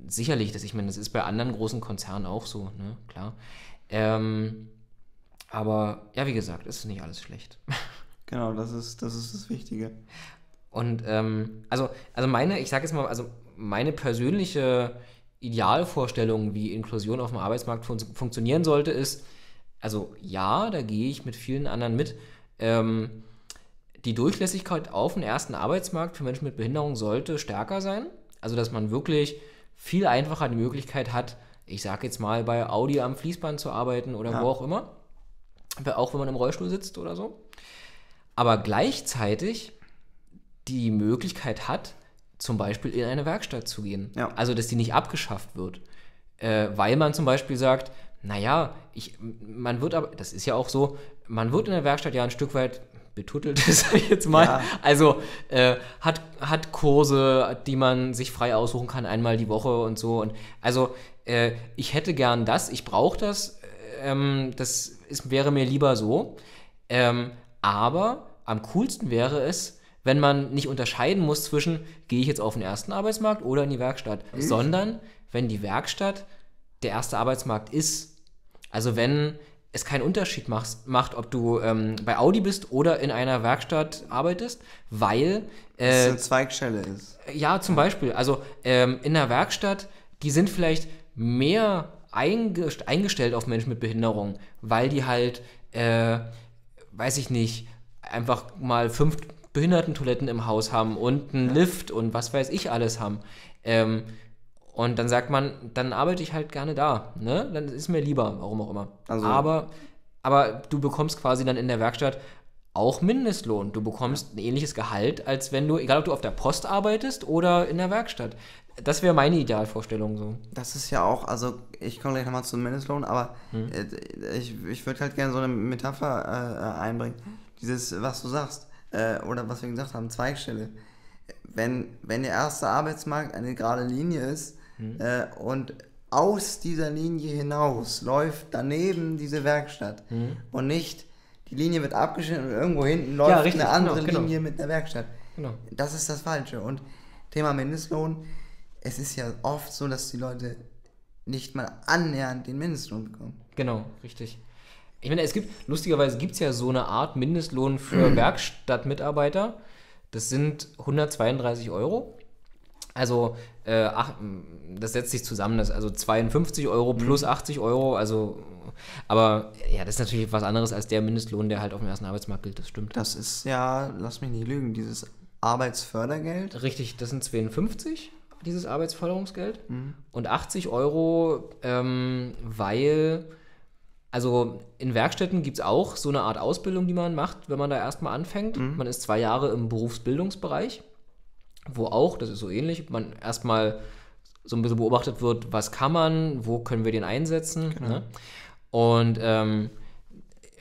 Sicherlich, das, ich meine, das ist bei anderen großen Konzernen auch so, ne? Klar. Ähm, aber ja, wie gesagt, ist nicht alles schlecht. Genau, das ist das, ist das Wichtige. Und ähm, also, also meine, ich sage jetzt mal, also meine persönliche Idealvorstellung, wie Inklusion auf dem Arbeitsmarkt fun funktionieren sollte, ist, also ja, da gehe ich mit vielen anderen mit, ähm, die Durchlässigkeit auf den ersten Arbeitsmarkt für Menschen mit Behinderung sollte stärker sein. Also, dass man wirklich viel einfacher die Möglichkeit hat, ich sage jetzt mal, bei Audi am Fließband zu arbeiten oder ja. wo auch immer, auch wenn man im Rollstuhl sitzt oder so. Aber gleichzeitig die Möglichkeit hat, zum Beispiel in eine Werkstatt zu gehen. Ja. Also, dass die nicht abgeschafft wird. Äh, weil man zum Beispiel sagt, naja, ich, man wird aber, das ist ja auch so, man wird in der Werkstatt ja ein Stück weit betuttelt ist, sag ich jetzt mal. Ja. Also äh, hat, hat Kurse, die man sich frei aussuchen kann, einmal die Woche und so. Und also äh, ich hätte gern das, ich brauche das, ähm, das ist, wäre mir lieber so. Ähm, aber am coolsten wäre es, wenn man nicht unterscheiden muss zwischen, gehe ich jetzt auf den ersten Arbeitsmarkt oder in die Werkstatt, mhm. sondern wenn die Werkstatt der erste Arbeitsmarkt ist. Also wenn es keinen Unterschied machst, macht, ob du ähm, bei Audi bist oder in einer Werkstatt arbeitest, weil... Äh, es eine Zweigstelle ist. Ja, zum Beispiel. Also ähm, in der Werkstatt, die sind vielleicht mehr eingestellt auf Menschen mit Behinderung, weil die halt, äh, weiß ich nicht, einfach mal fünf Behindertentoiletten im Haus haben und einen ja. Lift und was weiß ich alles haben. Ähm, Und dann sagt man, dann arbeite ich halt gerne da, ne? Dann ist mir lieber, warum auch immer. Also, aber, aber du bekommst quasi dann in der Werkstatt auch Mindestlohn. Du bekommst ein ähnliches Gehalt, als wenn du, egal ob du auf der Post arbeitest oder in der Werkstatt. Das wäre meine Idealvorstellung so. Das ist ja auch, also ich komme gleich nochmal zum Mindestlohn, aber hm. ich, ich würde halt gerne so eine Metapher äh, einbringen. Dieses, was du sagst, äh, oder was wir gesagt haben, Zweigstelle. Wenn, wenn der erste Arbeitsmarkt eine gerade Linie ist, Mhm. Äh, und aus dieser Linie hinaus läuft daneben diese Werkstatt mhm. und nicht, die Linie wird abgeschnitten und irgendwo hinten läuft ja, richtig, eine andere genau, genau. Linie mit einer Werkstatt. Genau. Das ist das Falsche. Und Thema Mindestlohn, es ist ja oft so, dass die Leute nicht mal annähernd den Mindestlohn bekommen. Genau, richtig. Ich meine, es gibt, lustigerweise gibt es ja so eine Art Mindestlohn für mhm. Werkstattmitarbeiter. Das sind hundertzweiunddreißig Euro. Also äh, ach, das setzt sich zusammen, das, also zweiundfünfzig Euro plus mhm. achtzig Euro, also aber ja, das ist natürlich was anderes als der Mindestlohn, der halt auf dem ersten Arbeitsmarkt gilt, das stimmt. Das ist ja, lass mich nicht lügen, dieses Arbeitsfördergeld. Richtig, das sind zweiundfünfzig, dieses Arbeitsförderungsgeld mhm. und achtzig Euro, ähm, weil, also in Werkstätten gibt es auch so eine Art Ausbildung, die man macht, wenn man da erstmal anfängt. Mhm. Man ist zwei Jahre im Berufsbildungsbereich, wo auch, das ist so ähnlich, man erstmal so ein bisschen beobachtet wird, was kann man, wo können wir den einsetzen. Genau. Ne? Und ähm,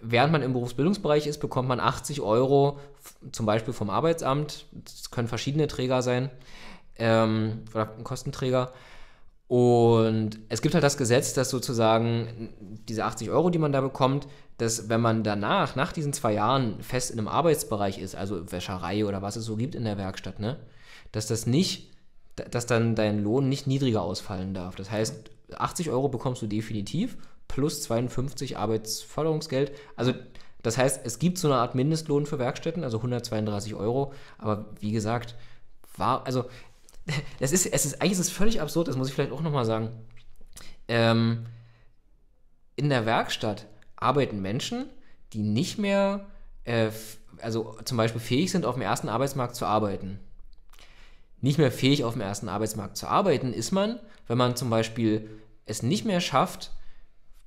während man im Berufsbildungsbereich ist, bekommt man achtzig Euro, zum Beispiel vom Arbeitsamt, das können verschiedene Träger sein, ähm, oder Kostenträger. Und es gibt halt das Gesetz, dass sozusagen diese achtzig Euro, die man da bekommt, dass wenn man danach, nach diesen zwei Jahren, fest in einem Arbeitsbereich ist, also Wäscherei oder was es so gibt in der Werkstatt, ne? dass das nicht, dass dann dein Lohn nicht niedriger ausfallen darf. Das heißt, achtzig Euro bekommst du definitiv plus zweiundfünfzig Arbeitsförderungsgeld. Also das heißt, es gibt so eine Art Mindestlohn für Werkstätten, also hundertzweiunddreißig Euro. Aber wie gesagt, war, also das ist, es ist eigentlich ist es völlig absurd. Das muss ich vielleicht auch nochmal sagen. Ähm, in der Werkstatt arbeiten Menschen, die nicht mehr, äh, also zum Beispiel fähig sind, auf dem ersten Arbeitsmarkt zu arbeiten. Nicht mehr fähig, auf dem ersten Arbeitsmarkt zu arbeiten, ist man, wenn man zum Beispiel es nicht mehr schafft,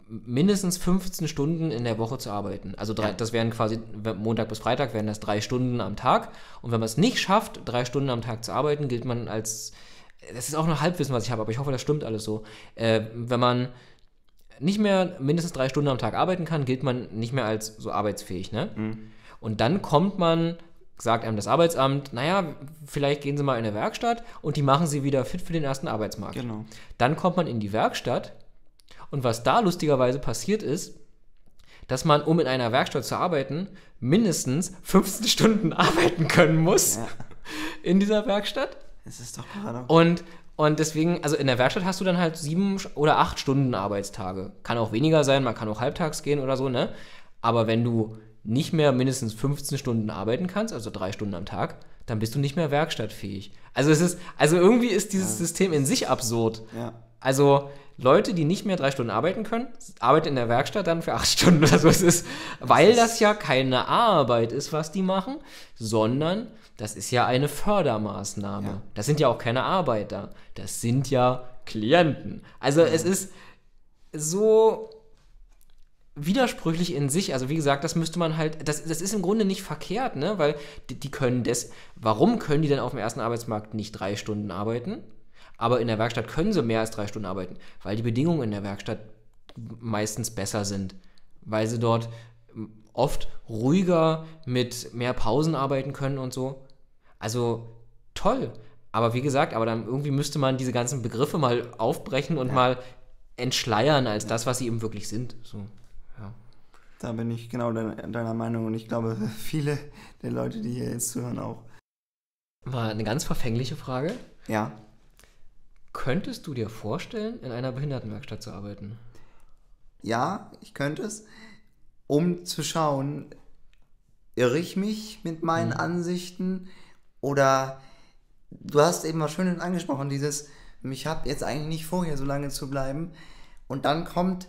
mindestens fünfzehn Stunden in der Woche zu arbeiten. Also drei, das wären quasi, Montag bis Freitag wären das drei Stunden am Tag. Und wenn man es nicht schafft, drei Stunden am Tag zu arbeiten, gilt man als, das ist auch noch Halbwissen, was ich habe, aber ich hoffe, das stimmt alles so. Äh, wenn man nicht mehr mindestens drei Stunden am Tag arbeiten kann, gilt man nicht mehr als so arbeitsfähig. Ne? Mhm. Und dann kommt man... sagt einem das Arbeitsamt, naja, vielleicht gehen Sie mal in eine Werkstatt und die machen Sie wieder fit für den ersten Arbeitsmarkt. Genau. Dann kommt man in die Werkstatt und was da lustigerweise passiert ist, dass man, um in einer Werkstatt zu arbeiten, mindestens fünfzehn Stunden arbeiten können muss ja. in dieser Werkstatt. Das ist doch paradox. Und, und deswegen, also in der Werkstatt hast du dann halt sieben oder acht Stunden Arbeitstage. Kann auch weniger sein, man kann auch halbtags gehen oder so, ne? Aber wenn du nicht mehr mindestens fünfzehn Stunden arbeiten kannst, also drei Stunden am Tag, dann bist du nicht mehr werkstattfähig. Also es ist, also irgendwie ist dieses ja. System in sich absurd. Ja. Also Leute, die nicht mehr drei Stunden arbeiten können, arbeiten in der Werkstatt dann für acht Stunden oder so. Es ist, weil das, ist das ja keine Arbeit ist, was die machen, sondern das ist ja eine Fördermaßnahme. Ja. Das sind ja auch keine Arbeiter. Das sind ja Klienten. Also ja. es ist so... widersprüchlich in sich, also wie gesagt, das müsste man halt, das, das ist im Grunde nicht verkehrt, ne, weil die, die können das, warum können die denn auf dem ersten Arbeitsmarkt nicht drei Stunden arbeiten, aber in der Werkstatt können sie mehr als drei Stunden arbeiten, weil die Bedingungen in der Werkstatt meistens besser sind, weil sie dort oft ruhiger, mit mehr Pausen arbeiten können und so. Also toll. Aber wie gesagt, aber dann irgendwie müsste man diese ganzen Begriffe mal aufbrechen und ja. mal entschleiern als ja. das, was sie eben wirklich sind. So. Ja. Da bin ich genau deiner Meinung und ich glaube, viele der Leute, die hier jetzt zuhören, auch. Mal eine ganz verfängliche Frage. Ja. Könntest du dir vorstellen, in einer Behindertenwerkstatt zu arbeiten? Ja, ich könnte es. Um zu schauen, irre ich mich mit meinen mhm. Ansichten oder du hast eben was Schönes angesprochen, dieses, ich habe jetzt eigentlich nicht vor, hier so lange zu bleiben und dann kommt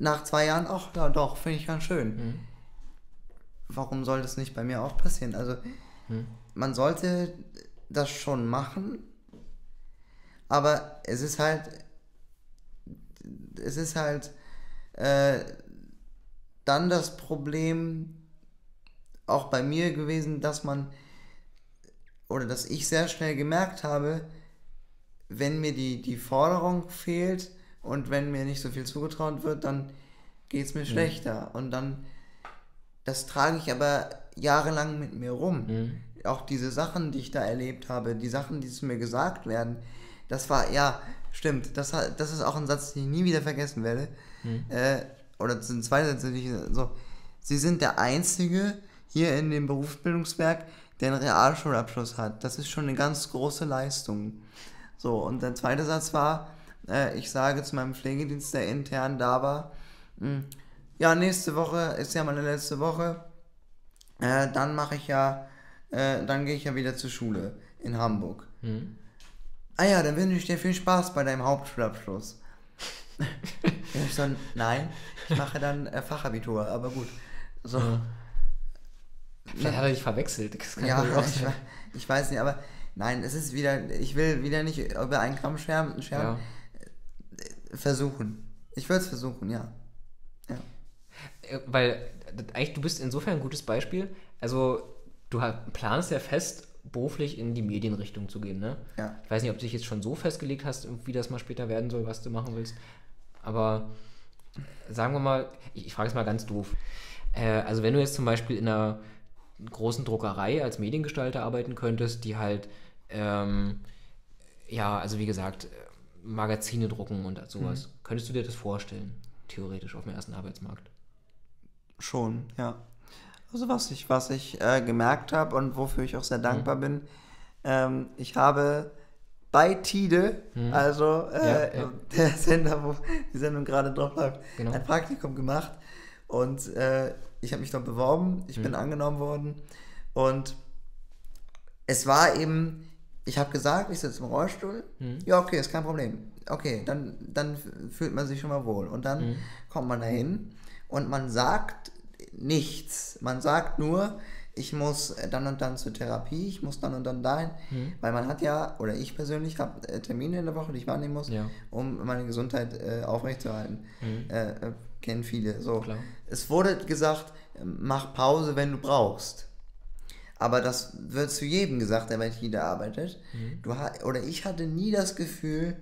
nach zwei Jahren auch, na doch, finde ich ganz schön. Mhm. Warum soll das nicht bei mir auch passieren? Also mhm. man sollte das schon machen, aber es ist halt, es ist halt, äh, dann das Problem auch bei mir gewesen, dass man oder dass ich sehr schnell gemerkt habe, wenn mir die, die Forderung fehlt und wenn mir nicht so viel zugetraut wird, dann geht es mir mhm. schlechter. Und dann, das trage ich aber jahrelang mit mir rum. Mhm. Auch diese Sachen, die ich da erlebt habe, die Sachen, die zu mir gesagt werden, das war, ja, stimmt, das, das ist auch ein Satz, den ich nie wieder vergessen werde. Mhm. Äh, oder das sind zwei Sätze, die ich so, Sie sind der Einzige hier in dem Berufsbildungswerk, der einen Realschulabschluss hat. Das ist schon eine ganz große Leistung. So, und der zweite Satz war, äh, ich sage zu meinem Pflegedienst, der intern da war, mh, ja, nächste Woche ist ja meine letzte Woche, äh, dann mache ich ja, äh, dann gehe ich ja wieder zur Schule in Hamburg. Hm. Ah ja, dann wünsche ich dir viel Spaß bei deinem Hauptschulabschluss. Ich so, nein, ich mache dann äh, Fachabitur, aber gut. So. Ja. Vielleicht hat er dich verwechselt. Das kann ja, ich, ich weiß nicht, aber nein, es ist wieder, ich will wieder nicht über einen Kamm scheren. Ja. Versuchen. Ich würde es versuchen, ja. ja. Weil eigentlich, du bist insofern ein gutes Beispiel. Also, du planst ja fest, beruflich in die Medienrichtung zu gehen, ne? Ja. Ich weiß nicht, ob du dich jetzt schon so festgelegt hast, wie das mal später werden soll, was du machen willst. Aber sagen wir mal, ich, ich frage es mal ganz doof. Äh, also wenn du jetzt zum Beispiel in einer großen Druckerei als Mediengestalter arbeiten könntest, die halt, ähm, ja, also wie gesagt, Magazine drucken und sowas. Mhm. Könntest du dir das vorstellen, theoretisch auf dem ersten Arbeitsmarkt? Schon, ja. Also was ich, was ich äh, gemerkt habe und wofür ich auch sehr dankbar mhm. bin, ähm, ich habe bei TIDE, mhm. also äh, ja, ja. der Sender, wo die Sendung gerade drauf läuft, genau. ein Praktikum gemacht und äh, ich habe mich dort beworben, ich mhm. bin angenommen worden und es war eben, ich habe gesagt, ich sitze im Rollstuhl, mhm. ja okay, ist kein Problem, okay, dann, dann fühlt man sich schon mal wohl und dann mhm. kommt man dahin und man sagt nichts, man sagt nur, ich muss dann und dann zur Therapie, ich muss dann und dann dahin, hm. weil man hat ja, oder ich persönlich habe Termine in der Woche, die ich wahrnehmen muss, ja. um meine Gesundheit äh, aufrechtzuerhalten. Hm. Äh, kennen viele. So. Klar. Es wurde gesagt, mach Pause, wenn du brauchst. Aber das wird zu jedem gesagt, der bei TIDE arbeitet. Hm. Du, oder ich hatte nie das Gefühl,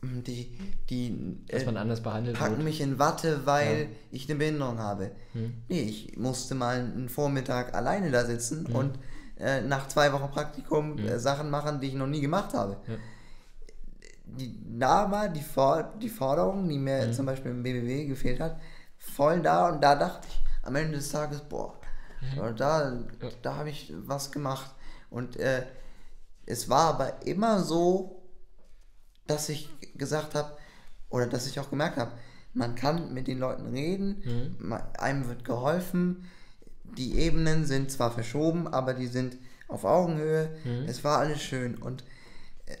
die, die dass man anders behandelt äh, packen wird. Mich in Watte, weil ja. ich eine Behinderung habe. Hm. Nee, ich musste mal einen Vormittag alleine da sitzen hm. und äh, nach zwei Wochen Praktikum hm. äh, Sachen machen, die ich noch nie gemacht habe. Ja. Die, da war die, For die Forderung, die mir hm. zum Beispiel im B B W gefehlt hat, voll da und da dachte ich am Ende des Tages, boah, hm. da, ja. da habe ich was gemacht. Und äh, es war aber immer so, dass ich gesagt habe, oder dass ich auch gemerkt habe, man kann mit den Leuten reden, mhm. man, einem wird geholfen, die Ebenen sind zwar verschoben, aber die sind auf Augenhöhe, mhm. es war alles schön und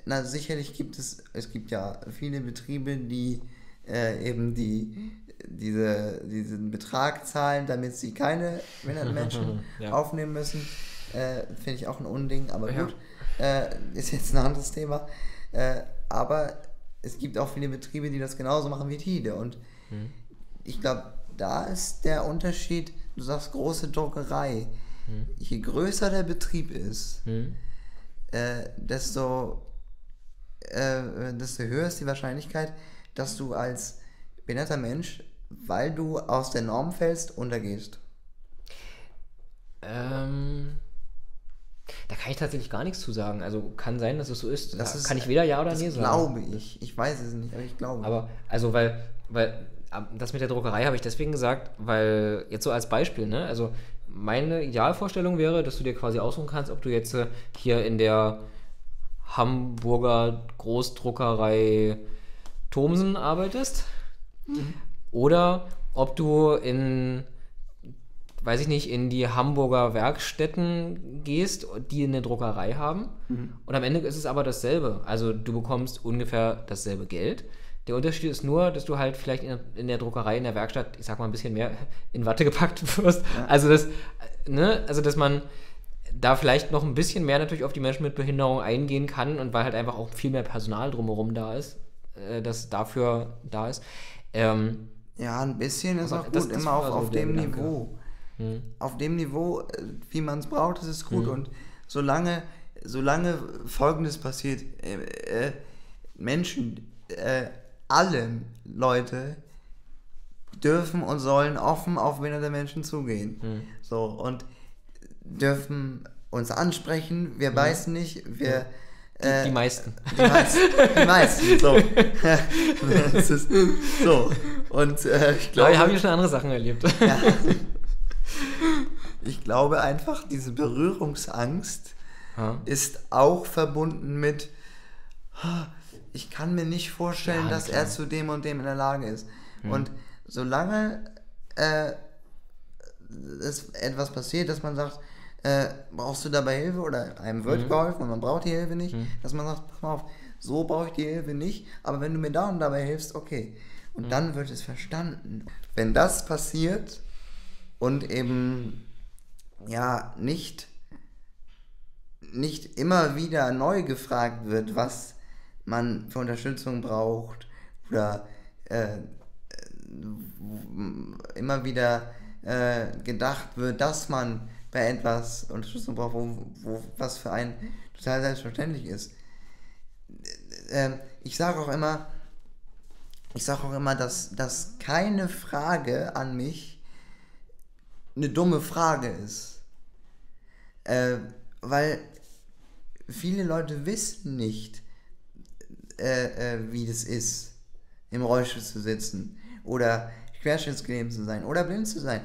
na, sicherlich gibt es, es gibt ja viele Betriebe, die äh, eben die, diese, diesen Betrag zahlen, damit sie keine behinderten Menschen ja. aufnehmen müssen, äh, finde ich auch ein Unding, aber ja. gut, äh, ist jetzt ein anderes Thema. Äh, aber es gibt auch viele Betriebe, die das genauso machen wie TIDE und hm. ich glaube, da ist der Unterschied, du sagst große Druckerei, hm. je größer der Betrieb ist, hm. äh, desto, äh, desto höher ist die Wahrscheinlichkeit, dass du als behinderter Mensch weil du aus der Norm fällst und untergehst? Ähm, da kann ich tatsächlich gar nichts zu sagen. Also kann sein, dass es so ist. Das kann ist, ich weder Ja oder Nee sagen. Glaube ich. Ich weiß es nicht, aber ich glaube. Aber also weil, weil das mit der Druckerei habe ich deswegen gesagt, weil jetzt so als Beispiel, ne? Also meine Idealvorstellung wäre, dass du dir quasi aussuchen kannst, ob du jetzt hier in der Hamburger Großdruckerei Thomsen arbeitest, mhm, oder ob du in, weiß ich nicht, in die Hamburger Werkstätten gehst, die eine Druckerei haben, mhm, und am Ende ist es aber dasselbe. Also du bekommst ungefähr dasselbe Geld. Der Unterschied ist nur, dass du halt vielleicht in, in der Druckerei, in der Werkstatt, ich sag mal, ein bisschen mehr in Watte gepackt wirst. Ja. Also, das, ne? Also, dass man da vielleicht noch ein bisschen mehr natürlich auf die Menschen mit Behinderung eingehen kann und weil halt einfach auch viel mehr Personal drumherum da ist, äh, das dafür da ist. Ähm, ja, ein bisschen ist auch gut, das, das immer auch so auf dem Gedanke. Niveau. Hm. Auf dem Niveau, wie man es braucht, ist es gut. Hm. Und solange, solange Folgendes passiert, äh, äh, Menschen... Äh, alle Leute dürfen und sollen offen auf behinderte Menschen zugehen. Hm. So, und dürfen uns ansprechen. Wir, ja, beißen nicht. Wir, die, äh, die meisten. Die meisten. Die meisten. So. Das ist, so. Und äh, ich glaube. Aber wir haben hier schon andere Sachen erlebt. Ja, ich glaube einfach, diese Berührungsangst, ja, ist auch verbunden mit. Ich kann mir nicht vorstellen, ja, dass klar. er zu dem und dem in der Lage ist. Hm. Und solange äh, es etwas passiert, dass man sagt, äh, brauchst du dabei Hilfe oder einem wird hm. geholfen und man braucht die Hilfe nicht, hm. dass man sagt, pass mal auf, so brauche ich die Hilfe nicht, aber wenn du mir da und dabei hilfst, okay. Und hm. dann wird es verstanden. Wenn das passiert und eben ja nicht, nicht immer wieder neu gefragt wird, was man für Unterstützung braucht oder äh, immer wieder äh, gedacht wird, dass man bei etwas Unterstützung braucht, wo, wo was für einen total selbstverständlich ist. Äh, ich sage auch immer, ich sage auch immer, dass, dass keine Frage an mich eine dumme Frage ist, äh, weil viele Leute wissen nicht, Äh, äh, wie das ist, im Rollstuhl zu sitzen oder querschnittsgelähmt zu sein oder blind zu sein.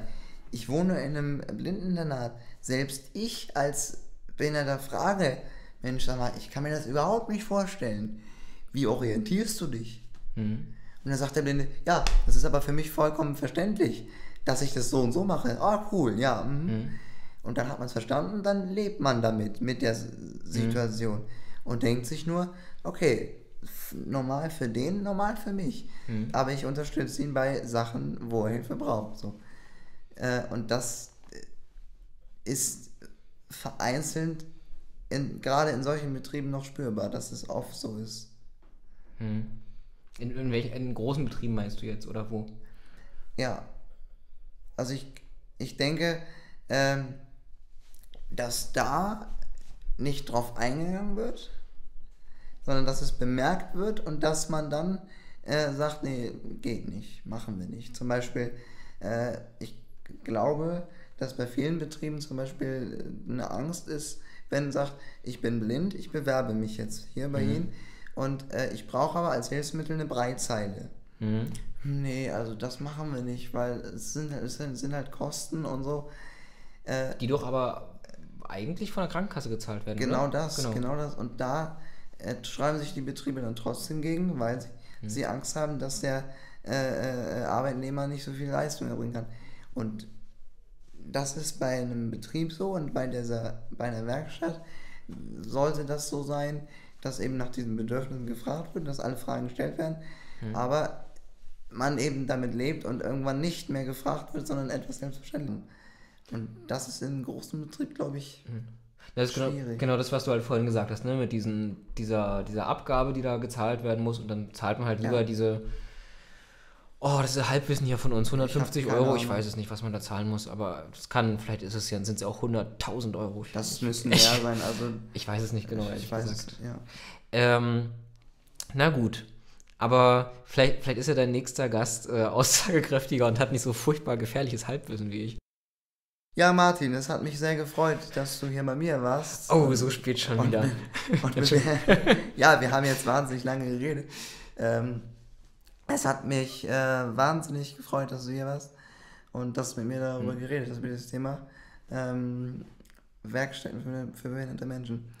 Ich wohne in einem Blindeninternat. Selbst ich als behinderter frage, Mensch, sag mal, ich kann mir das überhaupt nicht vorstellen. Wie orientierst du dich? Mhm. Und dann sagt der Blinde, ja, das ist aber für mich vollkommen verständlich, dass ich das so und so mache. Ah, oh, cool, ja. Mhm. Und dann hat man es verstanden und dann lebt man damit, mit der Situation, mhm, und denkt sich nur, okay, normal für den, normal für mich. Hm. Aber ich unterstütze ihn bei Sachen, wo er Hilfe braucht. So. Äh, und das ist vereinzelt in, gerade in solchen Betrieben noch spürbar, dass es oft so ist. Hm. In, in, welch, in großen Betrieben meinst du jetzt, oder wo? Ja. Also ich, ich denke, ähm, dass da nicht drauf eingegangen wird, sondern dass es bemerkt wird und dass man dann äh, sagt, nee, geht nicht, machen wir nicht. Zum Beispiel, äh, ich glaube, dass bei vielen Betrieben zum Beispiel eine Angst ist, wenn man sagt, ich bin blind, ich bewerbe mich jetzt hier bei mhm. Ihnen und äh, ich brauche aber als Hilfsmittel eine Breitzeile. Mhm. Nee, also das machen wir nicht, weil es sind, es sind, sind halt Kosten und so. Äh, Die doch aber eigentlich von der Krankenkasse gezahlt werden, Genau oder? das, genau. genau das. Und da schreiben sich die Betriebe dann trotzdem gegen, weil sie, hm. sie Angst haben, dass der äh, Arbeitnehmer nicht so viel Leistung erbringen kann. Und das ist bei einem Betrieb so und bei, dieser, bei einer Werkstatt sollte das so sein, dass eben nach diesen Bedürfnissen gefragt wird, dass alle Fragen gestellt werden, hm. aber man eben damit lebt und irgendwann nicht mehr gefragt wird, sondern etwas selbstverständlich. Und das ist in einem großen Betrieb, glaube ich, hm. Das ist genau, genau das, was du halt vorhin gesagt hast, ne? Mit diesen, dieser, dieser Abgabe, die da gezahlt werden muss, und dann zahlt man halt lieber, ja, diese, oh, das ist Halbwissen hier von uns, hundertfünfzig Euro, ich weiß es nicht, was man da zahlen muss, aber das kann, vielleicht ist es ja, sind es ja auch hunderttausend Euro. Das müssen mehr sein, also. Ich weiß es nicht genau, ehrlich gesagt. Ich weiß es, ja. Ähm, na gut, Aber vielleicht, vielleicht ist ja dein nächster Gast äh, aussagekräftiger und hat nicht so furchtbar gefährliches Halbwissen wie ich. Ja, Martin, es hat mich sehr gefreut, dass du hier bei mir warst. Oh, so spät schon und, wieder. Und, und ja, wir haben jetzt wahnsinnig lange geredet. Ähm, es hat mich äh, wahnsinnig gefreut, dass du hier warst und dass du mit mir darüber hm. geredet hast, über dieses Thema. Ähm, Werkstätten für, für behinderte Menschen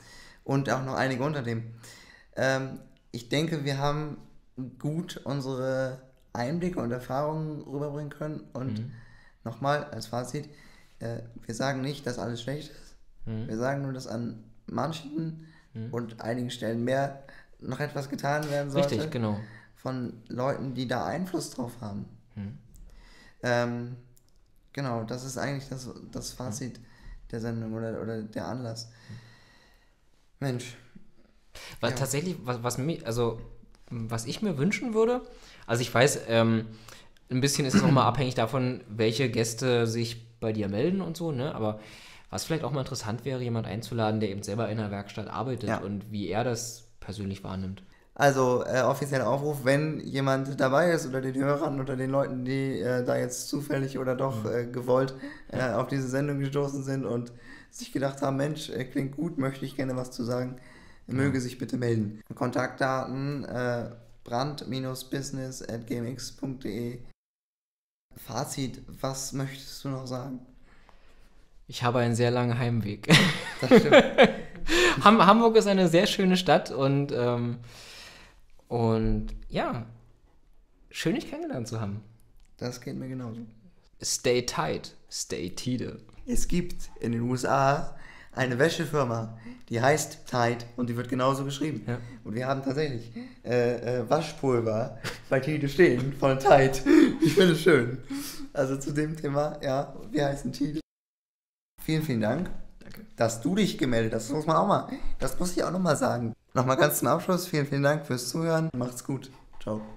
und auch noch einige Unternehmen. Ähm, ich denke, wir haben gut unsere Einblicke und Erfahrungen rüberbringen können. Und mhm. nochmal als Fazit, äh, wir sagen nicht, dass alles schlecht ist. Mhm. Wir sagen nur, dass an manchen mhm. und einigen Stellen mehr noch etwas getan werden sollte. Richtig, genau. Von Leuten, die da Einfluss drauf haben. Mhm. Ähm, genau, das ist eigentlich das, das Fazit mhm. der Sendung oder, oder der Anlass. Mhm. Mensch. Weil ja. tatsächlich, was, was mich, also was ich mir wünschen würde, also ich weiß, ähm, ein bisschen ist es nochmal abhängig davon, welche Gäste sich bei dir melden und so, ne? Aber was vielleicht auch mal interessant wäre, jemand einzuladen, der eben selber in einer Werkstatt arbeitet ja. und wie er das persönlich wahrnimmt. Also äh, offizieller Aufruf, wenn jemand dabei ist oder den Hörern oder den Leuten, die äh, da jetzt zufällig oder doch äh, gewollt äh, auf diese Sendung gestoßen sind und sich gedacht haben, Mensch, äh, klingt gut, möchte ich gerne was zu sagen, möge ja. sich bitte melden. Kontaktdaten äh, brand dash business at gmx punkt de. Fazit, was möchtest du noch sagen? Ich habe einen sehr langen Heimweg. Das stimmt. Ham Hamburg ist eine sehr schöne Stadt und, ähm, und ja, schön, dich kennengelernt zu haben. Das geht mir genauso. Stay tight, stay TIDE. Es gibt in den U S A eine Wäschefirma, die heißt TIDE und die wird genauso geschrieben. Ja. Und wir haben tatsächlich äh, äh, Waschpulver bei TIDE stehen von TIDE. Ich finde es schön. Also zu dem Thema, ja, wir heißen TIDE. Vielen, vielen Dank, Danke. dass du dich gemeldet hast. Das muss man auch mal, das muss ich auch nochmal sagen. Nochmal ganz zum Abschluss, vielen, vielen Dank fürs Zuhören. Macht's gut. Ciao.